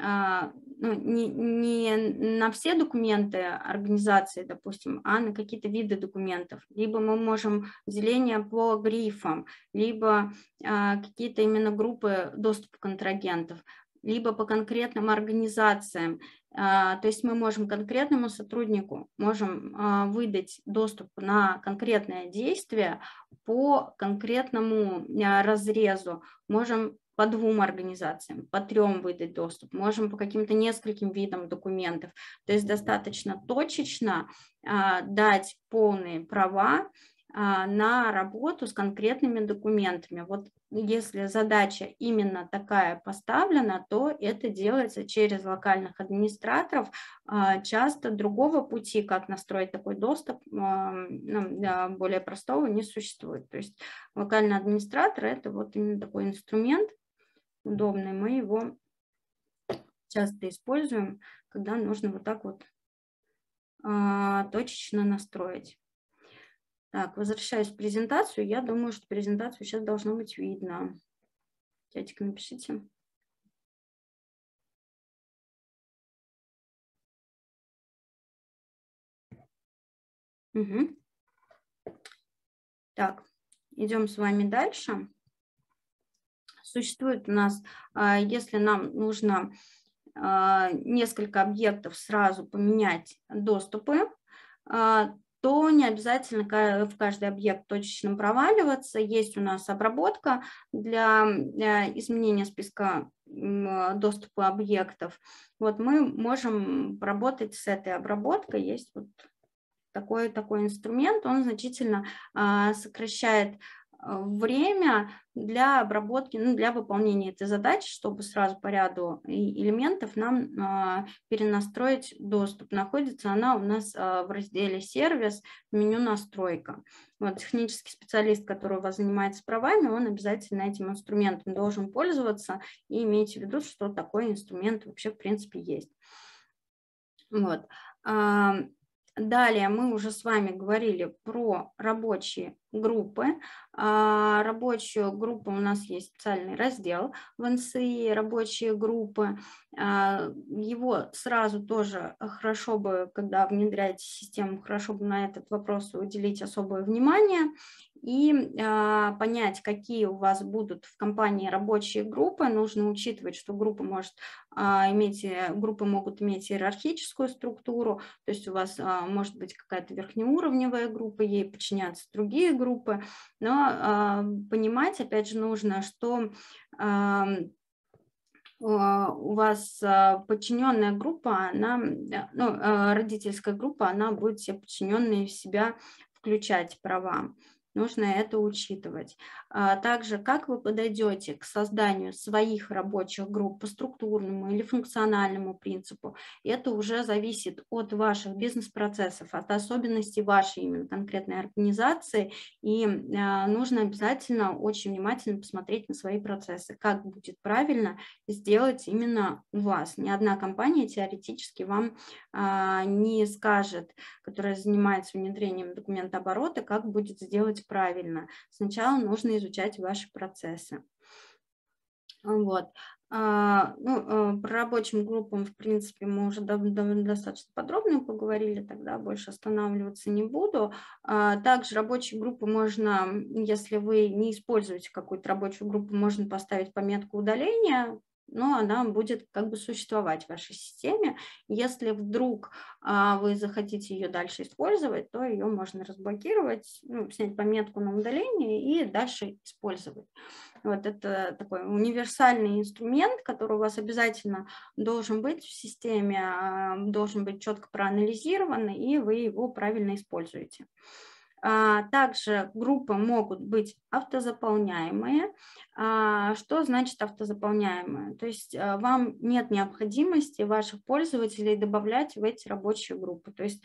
Ну, не, не на все документы организации, допустим, а на какие-то виды документов. Либо мы можем деление по грифам, либо а, какие-то именно группы доступа контрагентов, либо по конкретным организациям, То есть мы можем конкретному сотруднику можем выдать доступ на конкретное действие по конкретному разрезу, можем по двум организациям, по трем выдать доступ, можем по каким-то нескольким видам документов. То есть достаточно точечно дать полные права на работу с конкретными документами. Вот если задача именно такая поставлена, то это делается через локальных администраторов. Часто другого пути, как настроить такой доступ, более простого не существует. То есть локальный администратор – это вот именно такой инструмент удобный. Мы его часто используем, когда нужно вот так вот точечно настроить. Так, возвращаюсь в презентацию. Я думаю, что презентацию сейчас должно быть видно. Чатик напишите. Угу. Так, идем с вами дальше. Существует у нас, если нам нужно несколько объектов сразу поменять доступы, то не обязательно в каждый объект точечно проваливаться. Есть у нас обработка для изменения списка доступа объектов. Вот мы можем работать с этой обработкой. Есть вот такой, такой инструмент, он значительно сокращает время для обработки, ну, для выполнения этой задачи, чтобы сразу по ряду элементов нам а, перенастроить доступ. Находится она у нас а, в разделе «Сервис», в меню «Настройка». Вот, технический специалист, который у вас занимается правами, он обязательно этим инструментом должен пользоваться. И имейте в виду, что такой инструмент вообще в принципе есть. Вот. А, Далее мы уже с вами говорили про рабочие группы. Рабочую группу у нас есть специальный раздел в эн эс и, рабочие группы. Его сразу тоже хорошо бы, когда внедряете систему, хорошо бы на этот вопрос уделить особое внимание и понять, какие у вас будут в компании рабочие группы. Нужно учитывать, что группа может иметь, группы могут иметь иерархическую структуру, то есть у вас может быть какая-то верхнеуровневая группа, ей подчинятся другие группы, но понимать, опять же, нужно, что у вас подчиненная группа, она, ну, родительская группа, она будет все подчиненные в себя включать права. Нужно это учитывать. Также, как вы подойдете к созданию своих рабочих групп по структурному или функциональному принципу, это уже зависит от ваших бизнес-процессов, от особенностей вашей именно конкретной организации, и нужно обязательно очень внимательно посмотреть на свои процессы, как будет правильно сделать именно у вас. Ни одна компания теоретически вам не скажет, которая занимается внедрением документооборота, как будет сделать правильно. Сначала нужно изучать ваши процессы. Вот. А, ну, про рабочим группам, в принципе, мы уже достаточно подробно поговорили, тогда больше останавливаться не буду. А, также рабочие группы можно, если вы не используете какую-то рабочую группу, можно поставить пометку удаления, но она будет как бы существовать в вашей системе. Если вдруг а, вы захотите ее дальше использовать, то ее можно разблокировать, ну, снять пометку на удаление и дальше использовать. Вот это такой универсальный инструмент, который у вас обязательно должен быть в системе, должен быть четко проанализирован, и вы его правильно используете. Также группы могут быть автозаполняемые. Что значит автозаполняемые? То есть вам нет необходимости ваших пользователей добавлять в эти рабочие группы. То есть,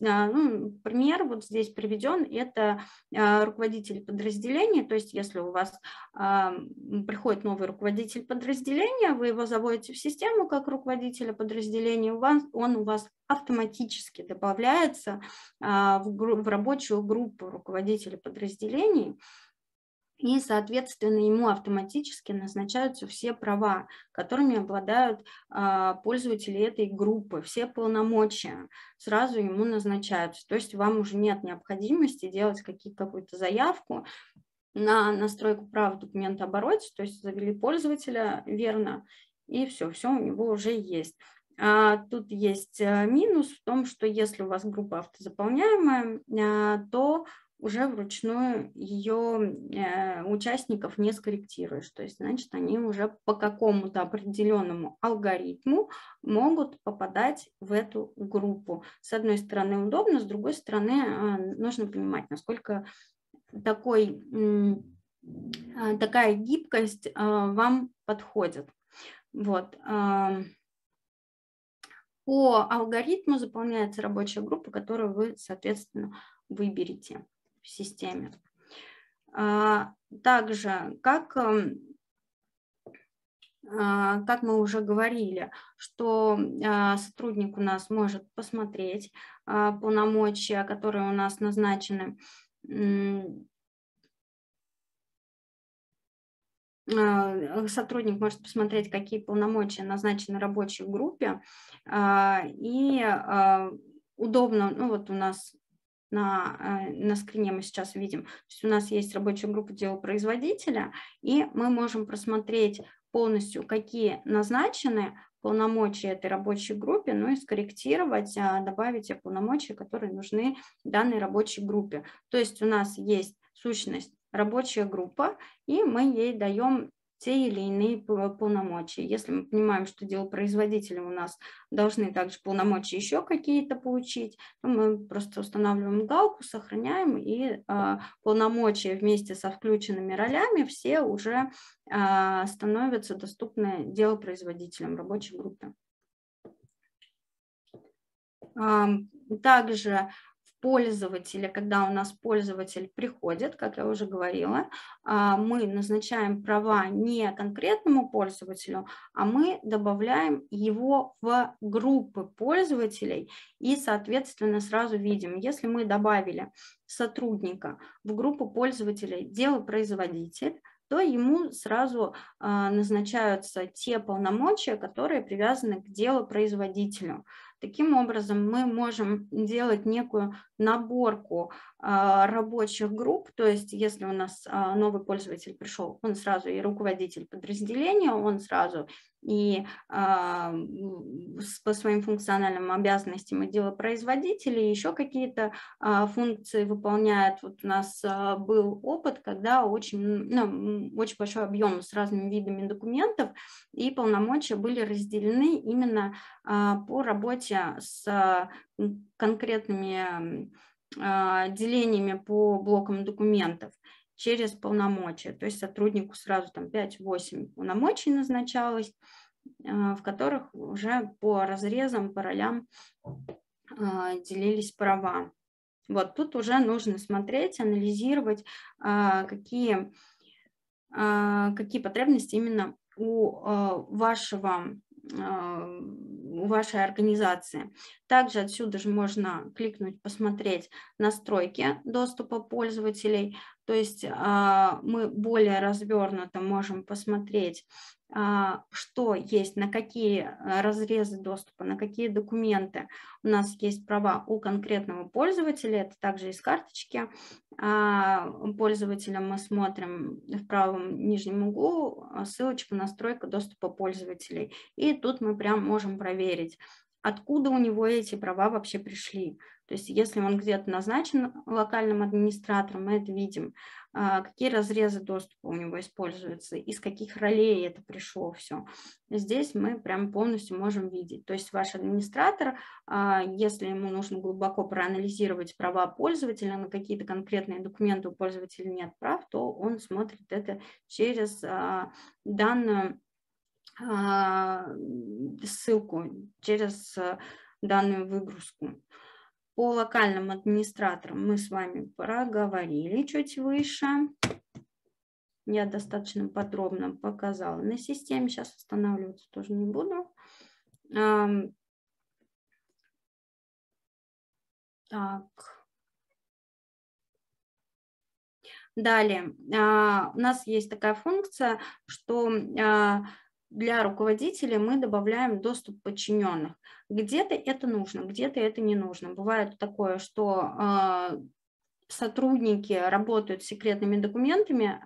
ну, пример вот здесь приведен, это руководитель подразделения. То есть если у вас приходит новый руководитель подразделения, вы его заводите в систему как руководителя подразделения, у вас, он у вас автоматически добавляется в, в рабочую группу руководителей подразделений. И, соответственно, ему автоматически назначаются все права, которыми обладают а, пользователи этой группы, все полномочия сразу ему назначаются. То есть вам уже нет необходимости делать какую-то заявку на настройку прав в документообороте, то есть завели пользователя верно, и все, все у него уже есть. Тут есть минус в том, что если у вас группа автозаполняемая, то уже вручную ее участников не скорректируешь. То есть, значит, они уже по какому-то определенному алгоритму могут попадать в эту группу. С одной стороны, удобно, с другой стороны, нужно понимать, насколько такой, такая гибкость вам подходит. Вот. По алгоритму заполняется рабочая группа, которую вы, соответственно, выберете в системе. Также, как, как мы уже говорили, что сотрудник у нас может посмотреть полномочия, которые у нас назначены, сотрудник может посмотреть, какие полномочия назначены рабочей группе, и удобно, ну вот у нас на, на скрине мы сейчас видим, то есть у нас есть рабочая группа делопроизводителя, и мы можем просмотреть полностью, какие назначены полномочия этой рабочей группе, ну и скорректировать, добавить те полномочия, которые нужны данной рабочей группе. То есть у нас есть сущность рабочая группа, и мы ей даем те или иные полномочия. Если мы понимаем, что делопроизводители у нас должны также полномочия еще какие-то получить, то мы просто устанавливаем галку, сохраняем, и э, полномочия вместе со включенными ролями все уже э, становятся доступны делопроизводителям рабочей группы. Э, также пользователя, когда у нас пользователь приходит, как я уже говорила, мы назначаем права не конкретному пользователю, а мы добавляем его в группы пользователей и, соответственно, сразу видим, если мы добавили сотрудника в группу пользователей делопроизводитель, то ему сразу назначаются те полномочия, которые привязаны к делопроизводителю. Таким образом, мы можем делать некую наборку рабочих групп, то есть если у нас новый пользователь пришел, он сразу и руководитель подразделения, он сразу и по своим функциональным обязанностям и делопроизводители, еще какие-то функции выполняет. Вот у нас был опыт, когда очень, ну, очень большой объем с разными видами документов, и полномочия были разделены именно по работе с конкретными делениями по блокам документов через полномочия. То есть сотруднику сразу там пять-восемь полномочий назначалось, в которых уже по разрезам, по ролям делились права. Вот тут уже нужно смотреть, анализировать, какие, какие потребности именно у вашего у вашей организации. Также отсюда же можно кликнуть, посмотреть настройки доступа пользователей, то есть мы более развернуто можем посмотреть, что есть, на какие разрезы доступа, на какие документы у нас есть права у конкретного пользователя, это также из карточки пользователя мы смотрим в правом нижнем углу ссылочку «Настройка доступа пользователей», и тут мы прям можем проверить, откуда у него эти права вообще пришли. То есть если он где-то назначен локальным администратором, мы это видим, какие разрезы доступа у него используются, из каких ролей это пришло все. Здесь мы прям полностью можем видеть. То есть ваш администратор, если ему нужно глубоко проанализировать права пользователя, на какие-то конкретные документы у пользователя нет прав, то он смотрит это через данную ссылку, через данную выгрузку. По локальным администраторам мы с вами проговорили чуть выше. Я достаточно подробно показала на системе. Сейчас останавливаться тоже не буду. Так. Далее. У нас есть такая функция, что для руководителей мы добавляем доступ подчиненных. Где-то это нужно, где-то это не нужно. Бывает такое, что сотрудники работают с секретными документами,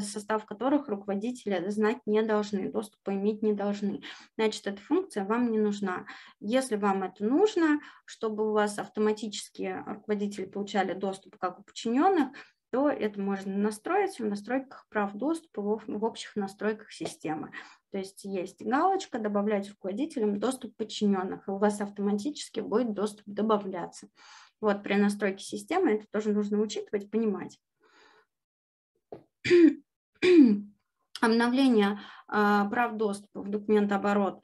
состав которых руководители знать не должны, доступа иметь не должны. Значит, эта функция вам не нужна. Если вам это нужно, чтобы у вас автоматически руководители получали доступ как у подчиненных, то это можно настроить в настройках прав доступа, в общих настройках системы. То есть есть галочка «Добавлять руководителям доступ подчиненных», и у вас автоматически будет доступ добавляться. Вот при настройке системы это тоже нужно учитывать, понимать. Обновление э, прав доступа в документооборот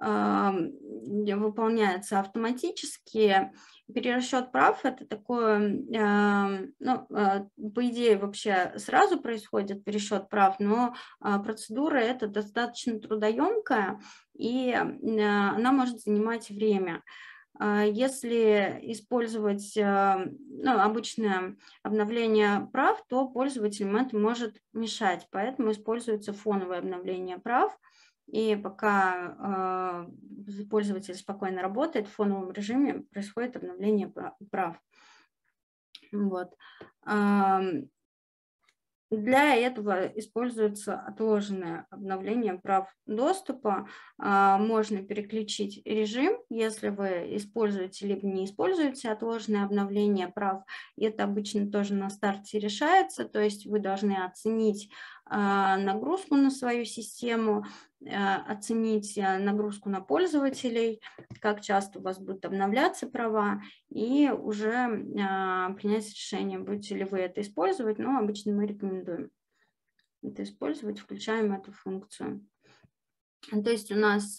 э, выполняется автоматически. Перерасчет прав – это такое, э, ну, э, по идее, вообще сразу происходит перерасчет прав, но э, процедура эта достаточно трудоемкая, и э, она может занимать время. Если использовать ну, обычное обновление прав, то пользователям это может мешать, поэтому используется фоновое обновление прав, и пока пользователь спокойно работает, в фоновом режиме происходит обновление прав. Вот. Для этого используется отложенное обновление прав доступа. Можно переключить режим, если вы используете либо не используете отложенное обновление прав. Это обычно тоже на старте решается, то есть вы должны оценить нагрузку на свою систему, оценить нагрузку на пользователей, как часто у вас будут обновляться права, и уже принять решение, будете ли вы это использовать, но обычно мы рекомендуем это использовать, включаем эту функцию. То есть у нас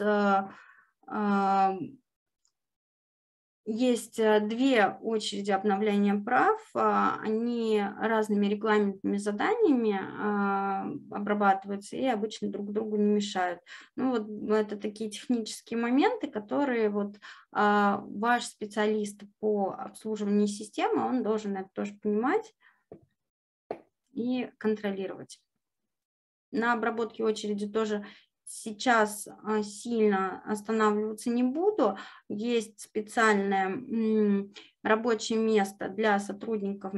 есть две очереди обновления прав, они разными регламентными заданиями обрабатываются и обычно друг другу не мешают. Ну вот это такие технические моменты, которые вот ваш специалист по обслуживанию системы, он должен это тоже понимать и контролировать. На обработке очереди тоже сейчас сильно останавливаться не буду. Есть специальное рабочее место для сотрудников,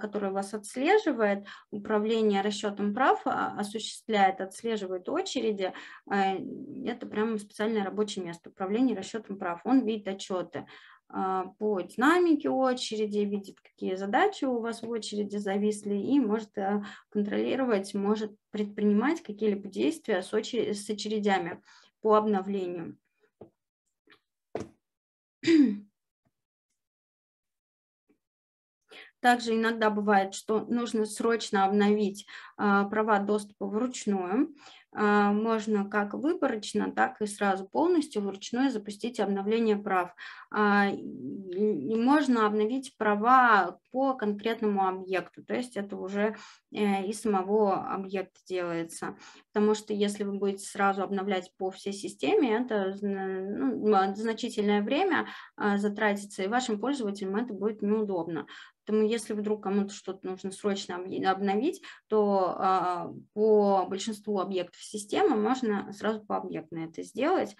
которое вас отслеживает. Управление расчетом прав осуществляет, отслеживает очереди. Это прямо специальное рабочее место. Управление расчетом прав. Он видит отчеты по динамике очереди, видит, какие задачи у вас в очереди зависли, и может контролировать, может предпринимать какие-либо действия с очередями по обновлению. Также иногда бывает, что нужно срочно обновить а, права доступа вручную. А, можно как выборочно, так и сразу полностью вручную запустить обновление прав. А, и можно обновить права по конкретному объекту, то есть это уже э, и самого объекта делается. Потому что если вы будете сразу обновлять по всей системе, это ну, значительное время а, затратится, и вашим пользователям это будет неудобно. Поэтому если вдруг кому-то что-то нужно срочно обновить, то а, по большинству объектов системы можно сразу по объекту это сделать.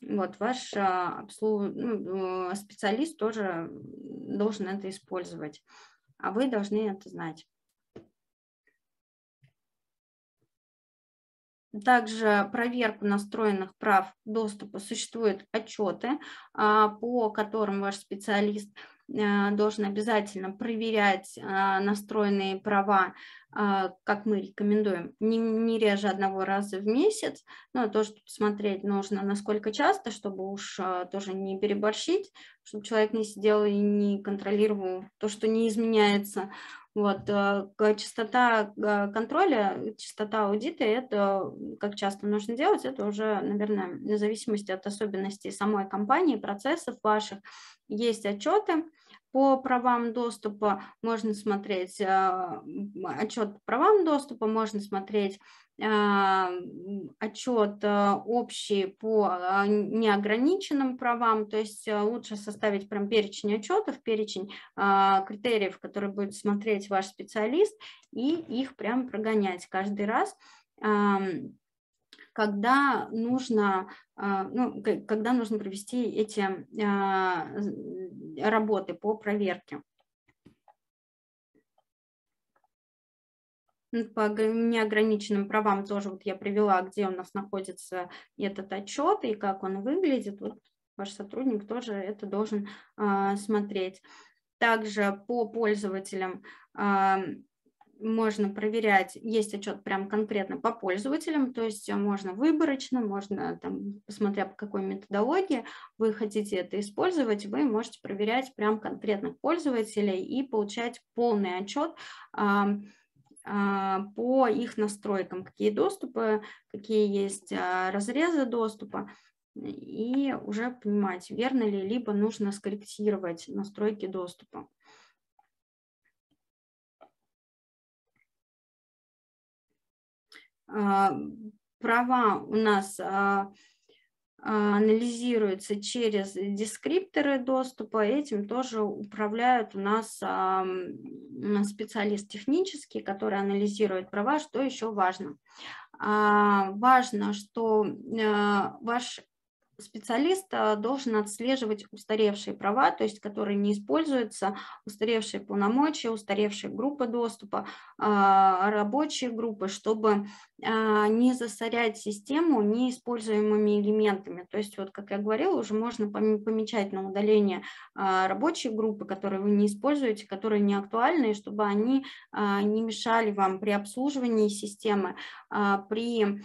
Вот, ваш а, обслуж... ну, специалист тоже должен это использовать, а вы должны это знать. Также проверку настроенных прав доступа существуют отчеты, а, по которым ваш специалист должен обязательно проверять а, настроенные права, а, как мы рекомендуем, не, не реже одного раза в месяц. Но тоже посмотреть нужно, насколько часто, чтобы уж а, тоже не переборщить, чтобы человек не сидел и не контролировал то, что не изменяется. Вот. А, частота контроля, частота аудита, это как часто нужно делать, это уже, наверное, в зависимости от особенностей самой компании, процессов ваших. Есть отчеты по правам доступа, можно смотреть э, отчет по правам доступа, можно смотреть э, отчет э, общий по э, неограниченным правам, то есть э, лучше составить прям перечень отчетов, перечень э, критериев, которые будет смотреть ваш специалист, и их прям прогонять каждый раз, э, когда нужно, ну, когда нужно провести эти работы по проверке. По неограниченным правам тоже вот я привела, где у нас находится этот отчет и как он выглядит. Вот ваш сотрудник тоже это должен а, смотреть. Также по пользователям а, можно проверять, есть отчет прям конкретно по пользователям, то есть можно выборочно, можно, там, смотря по какой методологии вы хотите это использовать, вы можете проверять прям конкретных пользователей и получать полный отчет а, по их настройкам, какие доступы, какие есть разрезы доступа, и уже понимать, верно ли, либо нужно скорректировать настройки доступа. Права у нас анализируются через дескрипторы доступа, этим тоже управляют у нас специалист технический, который анализирует права. Что еще важно? Важно, что ваш специалист должен отслеживать устаревшие права, то есть которые не используются, устаревшие полномочия, устаревшие группы доступа, рабочие группы, чтобы не засорять систему неиспользуемыми элементами. То есть, вот, как я говорила, уже можно помечать на удаление рабочие группы, которые вы не используете, которые не актуальны, чтобы они не мешали вам при обслуживании системы, при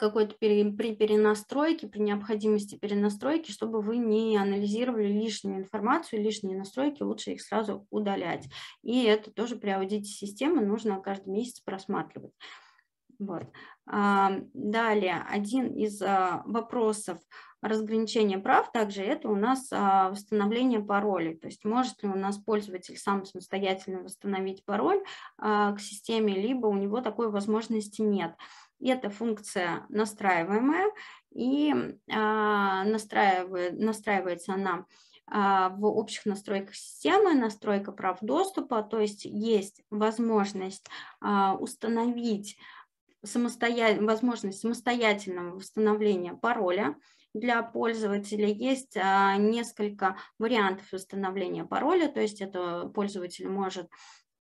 какой-то при перенастройке, при необходимости перенастройки, чтобы вы не анализировали лишнюю информацию, лишние настройки, лучше их сразу удалять. И это тоже при аудите системы нужно каждый месяц просматривать. Вот. Далее, один из вопросов разграничения прав также это у нас восстановление паролей. То есть может ли у нас пользователь сам самостоятельно восстановить пароль к системе, либо у него такой возможности нет. Эта функция настраиваемая, и а, настраивает, настраивается она а, в общих настройках системы, настройка прав доступа, то есть есть возможность а, установить самостоятельно, возможность самостоятельного восстановления пароля для пользователя. Есть а, несколько вариантов восстановления пароля, то есть это пользователь может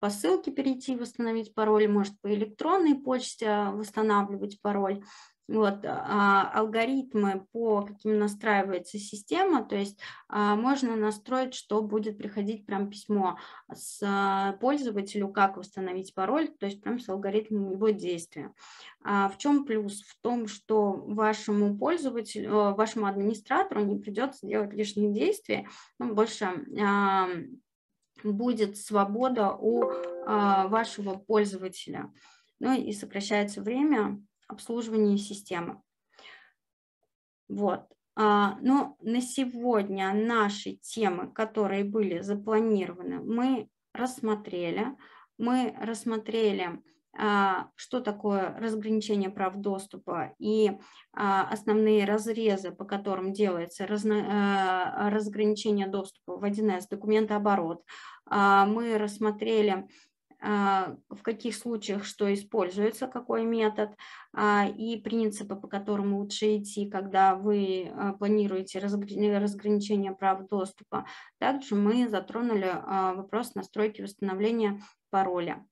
по ссылке перейти, восстановить пароль, может по электронной почте восстанавливать пароль. Вот, а, алгоритмы, по каким настраивается система, то есть а, можно настроить, что будет приходить прям письмо с а, пользователю, как восстановить пароль, то есть прям с алгоритмом его действия. А, в чем плюс? В том, что вашему пользователю, вашему администратору не придется делать лишние действия, ну, больше а, будет свобода у а, вашего пользователя, ну и сокращается время обслуживания системы. Вот. А, но на сегодня наши темы, которые были запланированы, мы рассмотрели. Мы рассмотрели, а, что такое разграничение прав доступа и а, основные разрезы, по которым делается разно, а, разграничение доступа в один эс документооборот. Мы рассмотрели, в каких случаях что используется, какой метод, и принципы, по которым лучше идти, когда вы планируете разграничение прав доступа. Также мы затронули вопрос настройки восстановления пароля.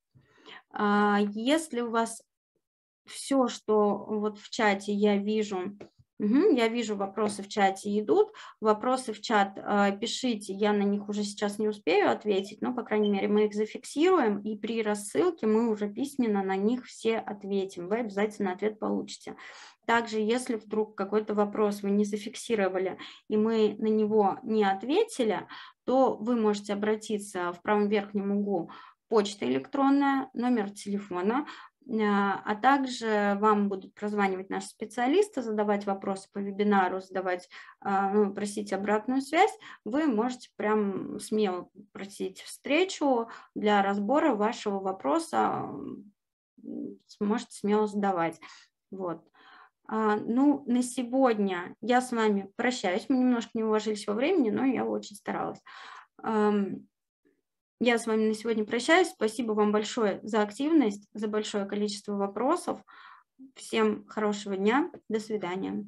Если у вас все, что вот в чате я вижу, я вижу, вопросы в чате идут. Вопросы в чат э, пишите, я на них уже сейчас не успею ответить, но, по крайней мере, мы их зафиксируем, и при рассылке мы уже письменно на них все ответим. Вы обязательно ответ получите. Также, если вдруг какой-то вопрос вы не зафиксировали, и мы на него не ответили, то вы можете обратиться в правом верхнем углу почта электронная, номер телефона, а также вам будут прозванивать наши специалисты, задавать вопросы по вебинару, задавать, ну, просить обратную связь. Вы можете прям смело просить встречу для разбора вашего вопроса, сможете смело задавать. Вот. Ну, на сегодня я с вами прощаюсь. Мы немножко не уложились во времени, но я очень старалась. Я с вами на сегодня прощаюсь. Спасибо вам большое за активность, за большое количество вопросов. Всем хорошего дня. До свидания.